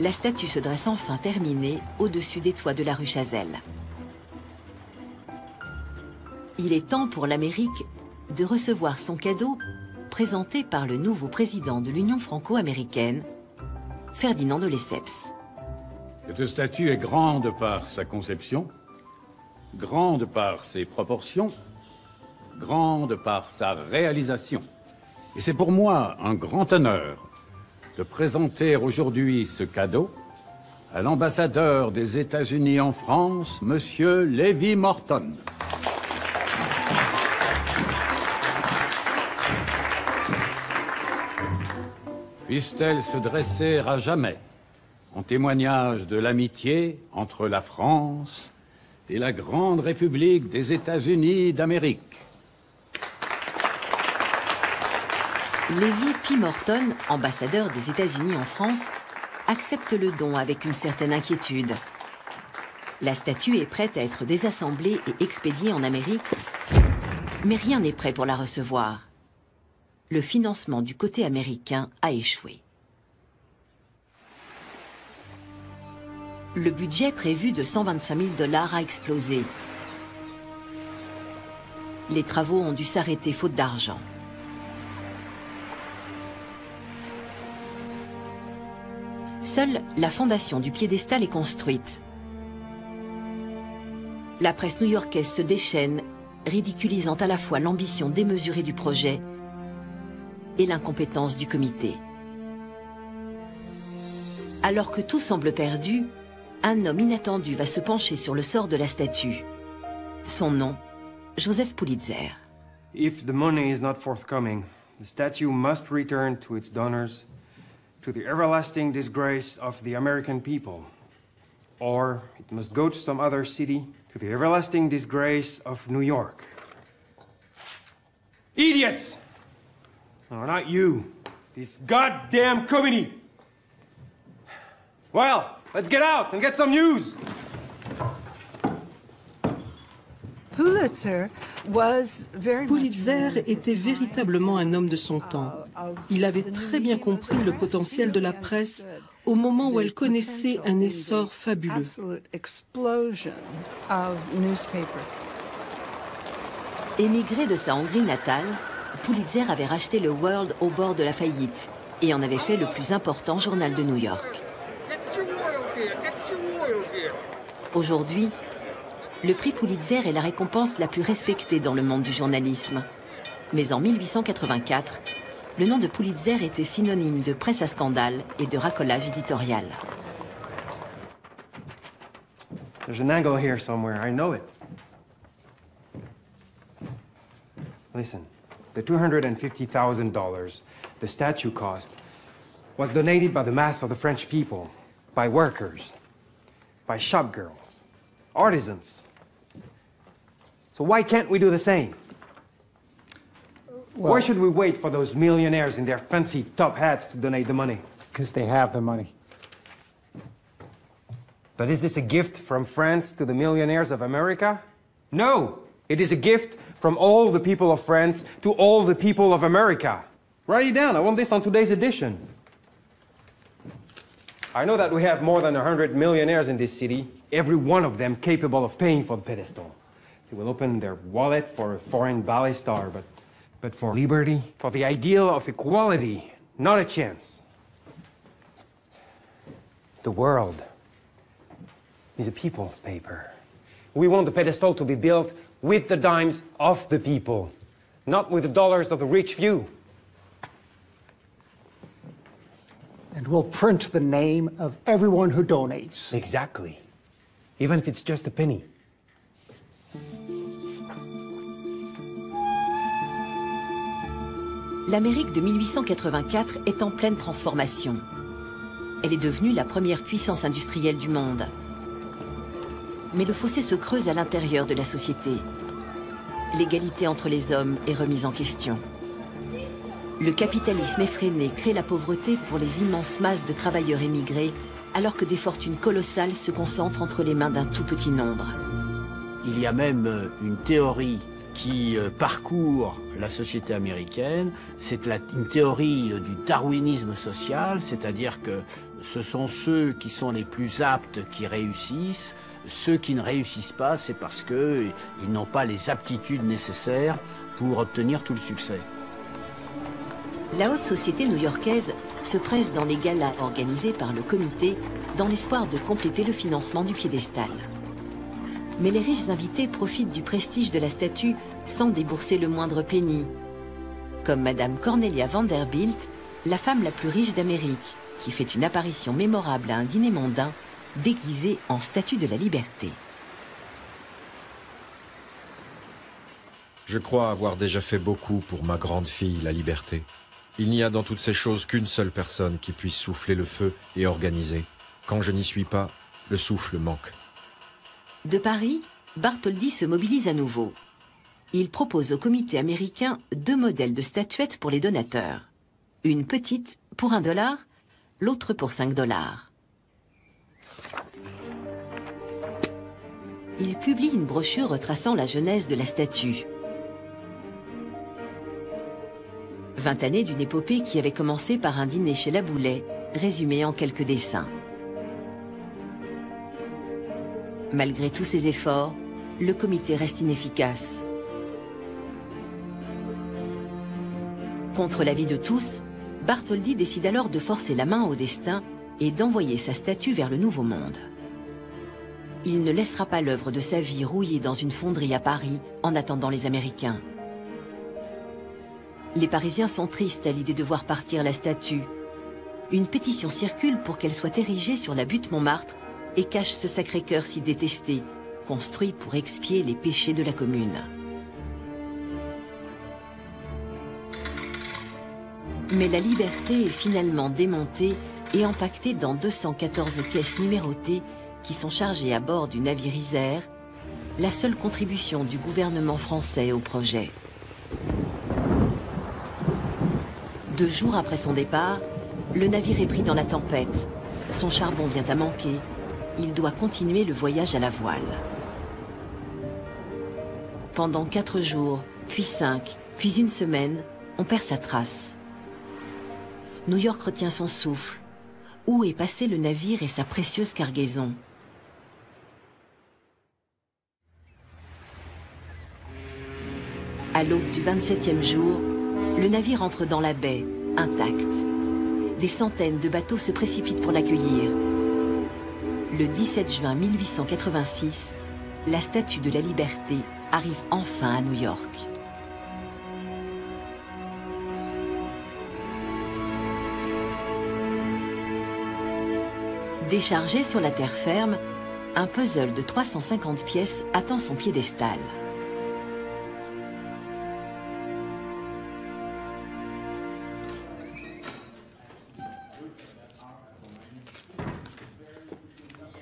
la statue se dresse enfin terminée au-dessus des toits de la rue Chazelle. Il est temps pour l'Amérique de recevoir son cadeau présenté par le nouveau président de l'Union franco-américaine, Ferdinand de Lesseps. Cette statue est grande par sa conception, grande par ses proportions, grande par sa réalisation. Et c'est pour moi un grand honneur de présenter aujourd'hui ce cadeau à l'ambassadeur des États-Unis en France, Monsieur Lévi Morton. Puisse-t-elle se dresser à jamais en témoignage de l'amitié entre la France et la Grande République des États-Unis d'Amérique. Lévi P. Morton, ambassadeur des États-Unis en France, accepte le don avec une certaine inquiétude. La statue est prête à être désassemblée et expédiée en Amérique, mais rien n'est prêt pour la recevoir. Le financement du côté américain a échoué. Le budget prévu de 125 000 $ a explosé. Les travaux ont dû s'arrêter faute d'argent. Seule la fondation du piédestal est construite. La presse new-yorkaise se déchaîne, ridiculisant à la fois l'ambition démesurée du projet et l'incompétence du comité. Alors que tout semble perdu, un homme inattendu va se pencher sur le sort de la statue. Son nom, Joseph Pulitzer. If the money is not forthcoming, the statue must return to its donors, to the everlasting disgrace of the American people. Or it must go to some other city, to the everlasting disgrace of New York. Idiots! No, not you. This goddamn committee! Well, let's get out and get some news! Pulitzer était véritablement un homme de son temps. Il avait très bien compris le potentiel de la presse au moment où elle connaissait un essor fabuleux. Émigré de sa Hongrie natale, Pulitzer avait racheté le World au bord de la faillite et en avait fait le plus important journal de New York. Aujourd'hui, le prix Pulitzer est la récompense la plus respectée dans le monde du journalisme. Mais en 1884, le nom de Pulitzer était synonyme de presse à scandale et de racolage éditorial. There's an angle here somewhere, I know it. Listen, the $250,000 the statue cost was donated by the mass of the French people, by workers, by shop girls. Artisans. So why can't we do the same? Well, why should we wait for those millionaires in their fancy top hats to donate the money? Because they have the money. But is this a gift from France to the millionaires of America? No! It is a gift from all the people of France to all the people of America. Write it down. I want this on today's edition. I know that we have more than 100 millionaires in this city, every one of them capable of paying for the pedestal. They will open their wallet for a foreign ballet star, but for liberty, for the ideal of equality, not a chance. The world is a people's paper. We want the pedestal to be built with the dimes of the people, not with the dollars of the rich few. And we'll print the name of everyone who donates. Exactly. Even if it's just a penny. L'Amérique de 1884 est en pleine transformation. Elle est devenue la première puissance industrielle du monde. Mais le fossé se creuse à l'intérieur de la société. L'égalité entre les hommes est remise en question. Le capitalisme effréné crée la pauvreté pour les immenses masses de travailleurs émigrés, alors que des fortunes colossales se concentrent entre les mains d'un tout petit nombre. Il y a même une théorie qui parcourt la société américaine, c'est une théorie du darwinisme social, c'est-à-dire que ce sont ceux qui sont les plus aptes qui réussissent, ceux qui ne réussissent pas, c'est parce qu'ils n'ont pas les aptitudes nécessaires pour obtenir tout le succès. La haute société new-yorkaise se presse dans les galas organisés par le comité dans l'espoir de compléter le financement du piédestal. Mais les riches invités profitent du prestige de la statue sans débourser le moindre penny. Comme Madame Cornelia Vanderbilt, la femme la plus riche d'Amérique, qui fait une apparition mémorable à un dîner mondain déguisée en statue de la Liberté. Je crois avoir déjà fait beaucoup pour ma grande fille, la Liberté. Il n'y a dans toutes ces choses qu'une seule personne qui puisse souffler le feu et organiser. Quand je n'y suis pas, le souffle manque. De Paris, Bartholdi se mobilise à nouveau. Il propose au comité américain 2 modèles de statuettes pour les donateurs. Une petite pour $1, l'autre pour $5. Il publie une brochure retraçant la genèse de la statue. 20 années d'une épopée qui avait commencé par un dîner chez Laboulaye, résumé en quelques dessins. Malgré tous ses efforts, le comité reste inefficace. Contre l'avis de tous, Bartholdi décide alors de forcer la main au destin et d'envoyer sa statue vers le Nouveau Monde. Il ne laissera pas l'œuvre de sa vie rouillée dans une fonderie à Paris en attendant les Américains. Les Parisiens sont tristes à l'idée de voir partir la statue. Une pétition circule pour qu'elle soit érigée sur la butte Montmartre et cache ce Sacré-Cœur si détesté, construit pour expier les péchés de la Commune. Mais la Liberté est finalement démontée et empaquetée dans 214 caisses numérotées qui sont chargées à bord du navire Isère, la seule contribution du gouvernement français au projet. 2 jours après son départ, le navire est pris dans la tempête. Son charbon vient à manquer. Il doit continuer le voyage à la voile. Pendant 4 jours, puis 5, puis 1 semaine, on perd sa trace. New York retient son souffle. Où est passé le navire et sa précieuse cargaison? À l'aube du 27e jour, le navire entre dans la baie, intact. Des centaines de bateaux se précipitent pour l'accueillir. Le 17 juin 1886, la Statue de la Liberté arrive enfin à New York. Déchargée sur la terre ferme, un puzzle de 350 pièces attend son piédestal.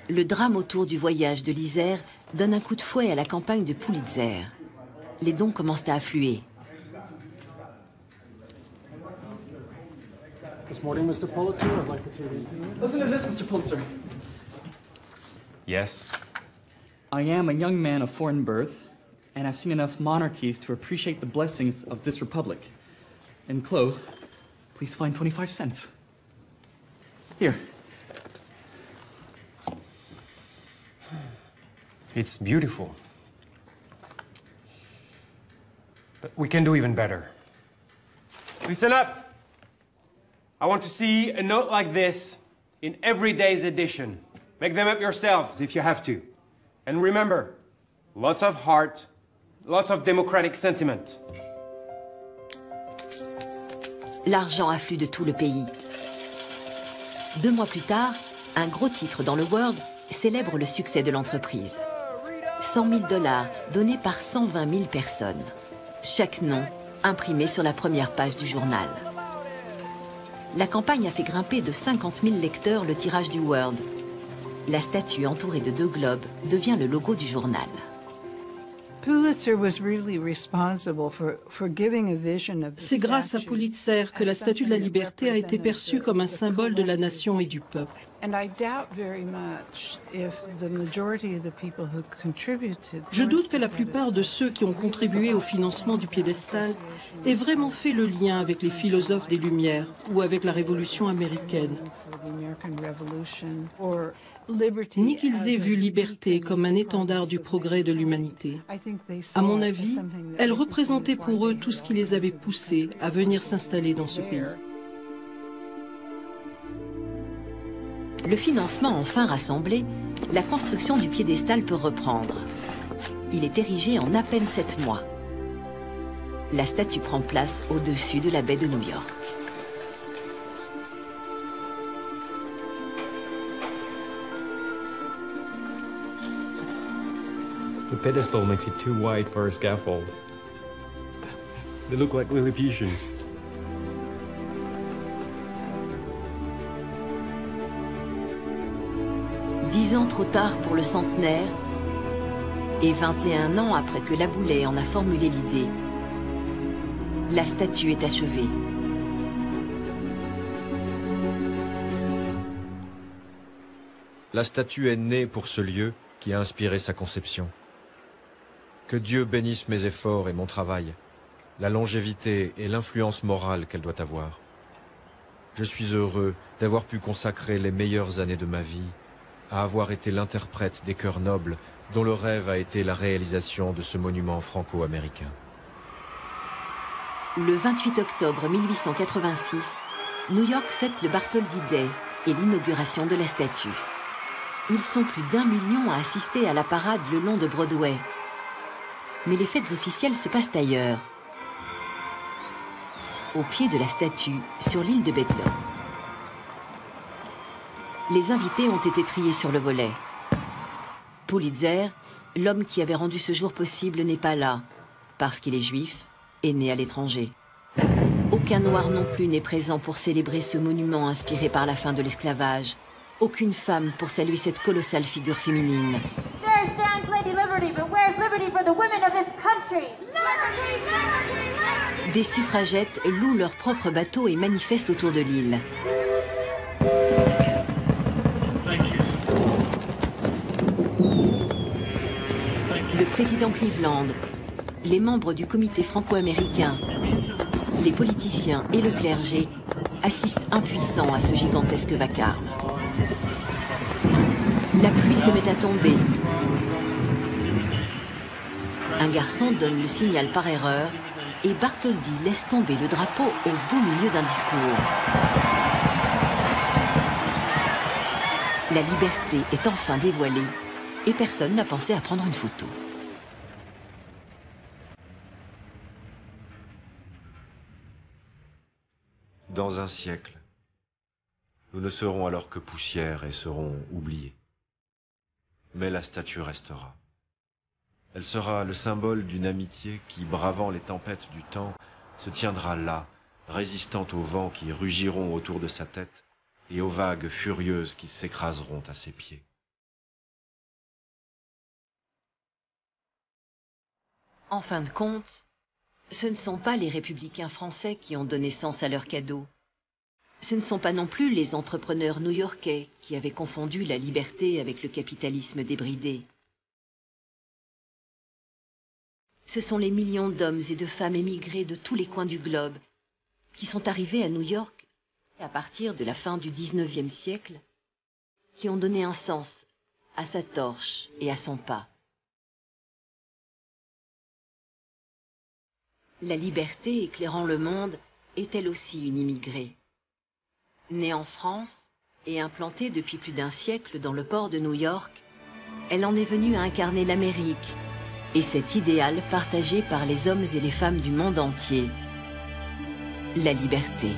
Le drame autour du voyage de l'Isère donne un coup de fouet à la campagne de Pulitzer. Les dons commencent à affluer. This morning, Mr. Pulitzer, I'd like to read. Listen to this, Mr. Pulitzer. Yes? I am a young man of foreign birth, and I've seen enough monarchies to appreciate the blessings of this republic. Enclosed, please find 25 cents. Here. It's beautiful. But we can do even better. Listen up! I want to see a note like this in every day's edition. Make them up yourselves if you have to. And remember, lots of heart, lots of democratic sentiment. L'argent afflue de tout le pays. 2 mois plus tard, un gros titre dans le World célèbre le succès de l'entreprise. 100 000 $ donnés par 120 000 personnes. Chaque nom imprimé sur la première page du journal. La campagne a fait grimper de 50 000 lecteurs le tirage du World. La statue entourée de 2 globes devient le logo du journal. C'est grâce à Pulitzer que la Statue de la Liberté a été perçue comme un symbole de la nation et du peuple. Je doute que la plupart de ceux qui ont contribué au financement du piédestal aient vraiment fait le lien avec les philosophes des Lumières ou avec la Révolution américaine, ni qu'ils aient vu liberté comme un étendard du progrès de l'humanité. À mon avis, elle représentait pour eux tout ce qui les avait poussés à venir s'installer dans ce pays. Le financement enfin rassemblé, la construction du piédestal peut reprendre. Il est érigé en à peine 7 mois. La statue prend place au-dessus de la baie de New York. The pedestal makes it too wide for a scaffold. They look like Lilliputians. Dix ans trop tard pour le centenaire, et 21 ans après que Laboulaye en a formulé l'idée, la statue est achevée. La statue est née pour ce lieu qui a inspiré sa conception. Que Dieu bénisse mes efforts et mon travail, la longévité et l'influence morale qu'elle doit avoir. Je suis heureux d'avoir pu consacrer les meilleures années de ma vie à avoir été l'interprète des cœurs nobles dont le rêve a été la réalisation de ce monument franco-américain. Le 28 octobre 1886, New York fête le Bartholdi Day et l'inauguration de la statue. Ils sont plus d'1 million à assister à la parade le long de Broadway. Mais les fêtes officielles se passent ailleurs, au pied de la statue, sur l'île de Bedloe. Les invités ont été triés sur le volet. Pulitzer, l'homme qui avait rendu ce jour possible, n'est pas là, parce qu'il est juif et né à l'étranger. Aucun noir non plus n'est présent pour célébrer ce monument inspiré par la fin de l'esclavage. Aucune femme pour saluer cette colossale figure féminine. There stands Lady Liberty, but where's liberty for the women of this country? Liberty, liberty, liberty. Des suffragettes louent leur propre bateau et manifestent autour de l'île. Le président Cleveland, les membres du comité franco-américain, les politiciens et le clergé assistent impuissants à ce gigantesque vacarme. La pluie se met à tomber. Un garçon donne le signal par erreur et Bartholdi laisse tomber le drapeau au beau milieu d'un discours. La liberté est enfin dévoilée et personne n'a pensé à prendre une photo. Dans un siècle, nous ne serons alors que poussière et serons oubliés. Mais la statue restera. Elle sera le symbole d'une amitié qui, bravant les tempêtes du temps, se tiendra là, résistant aux vents qui rugiront autour de sa tête et aux vagues furieuses qui s'écraseront à ses pieds. En fin de compte, ce ne sont pas les républicains français qui ont donné sens à leur cadeau. Ce ne sont pas non plus les entrepreneurs new-yorkais qui avaient confondu la liberté avec le capitalisme débridé. Ce sont les millions d'hommes et de femmes émigrés de tous les coins du globe qui sont arrivés à New York à partir de la fin du 19e siècle, qui ont donné un sens à sa torche et à son pas. La liberté éclairant le monde est elle aussi une immigrée. Née en France et implantée depuis plus d'1 siècle dans le port de New York, elle en est venue à incarner l'Amérique et cet idéal partagé par les hommes et les femmes du monde entier, la liberté.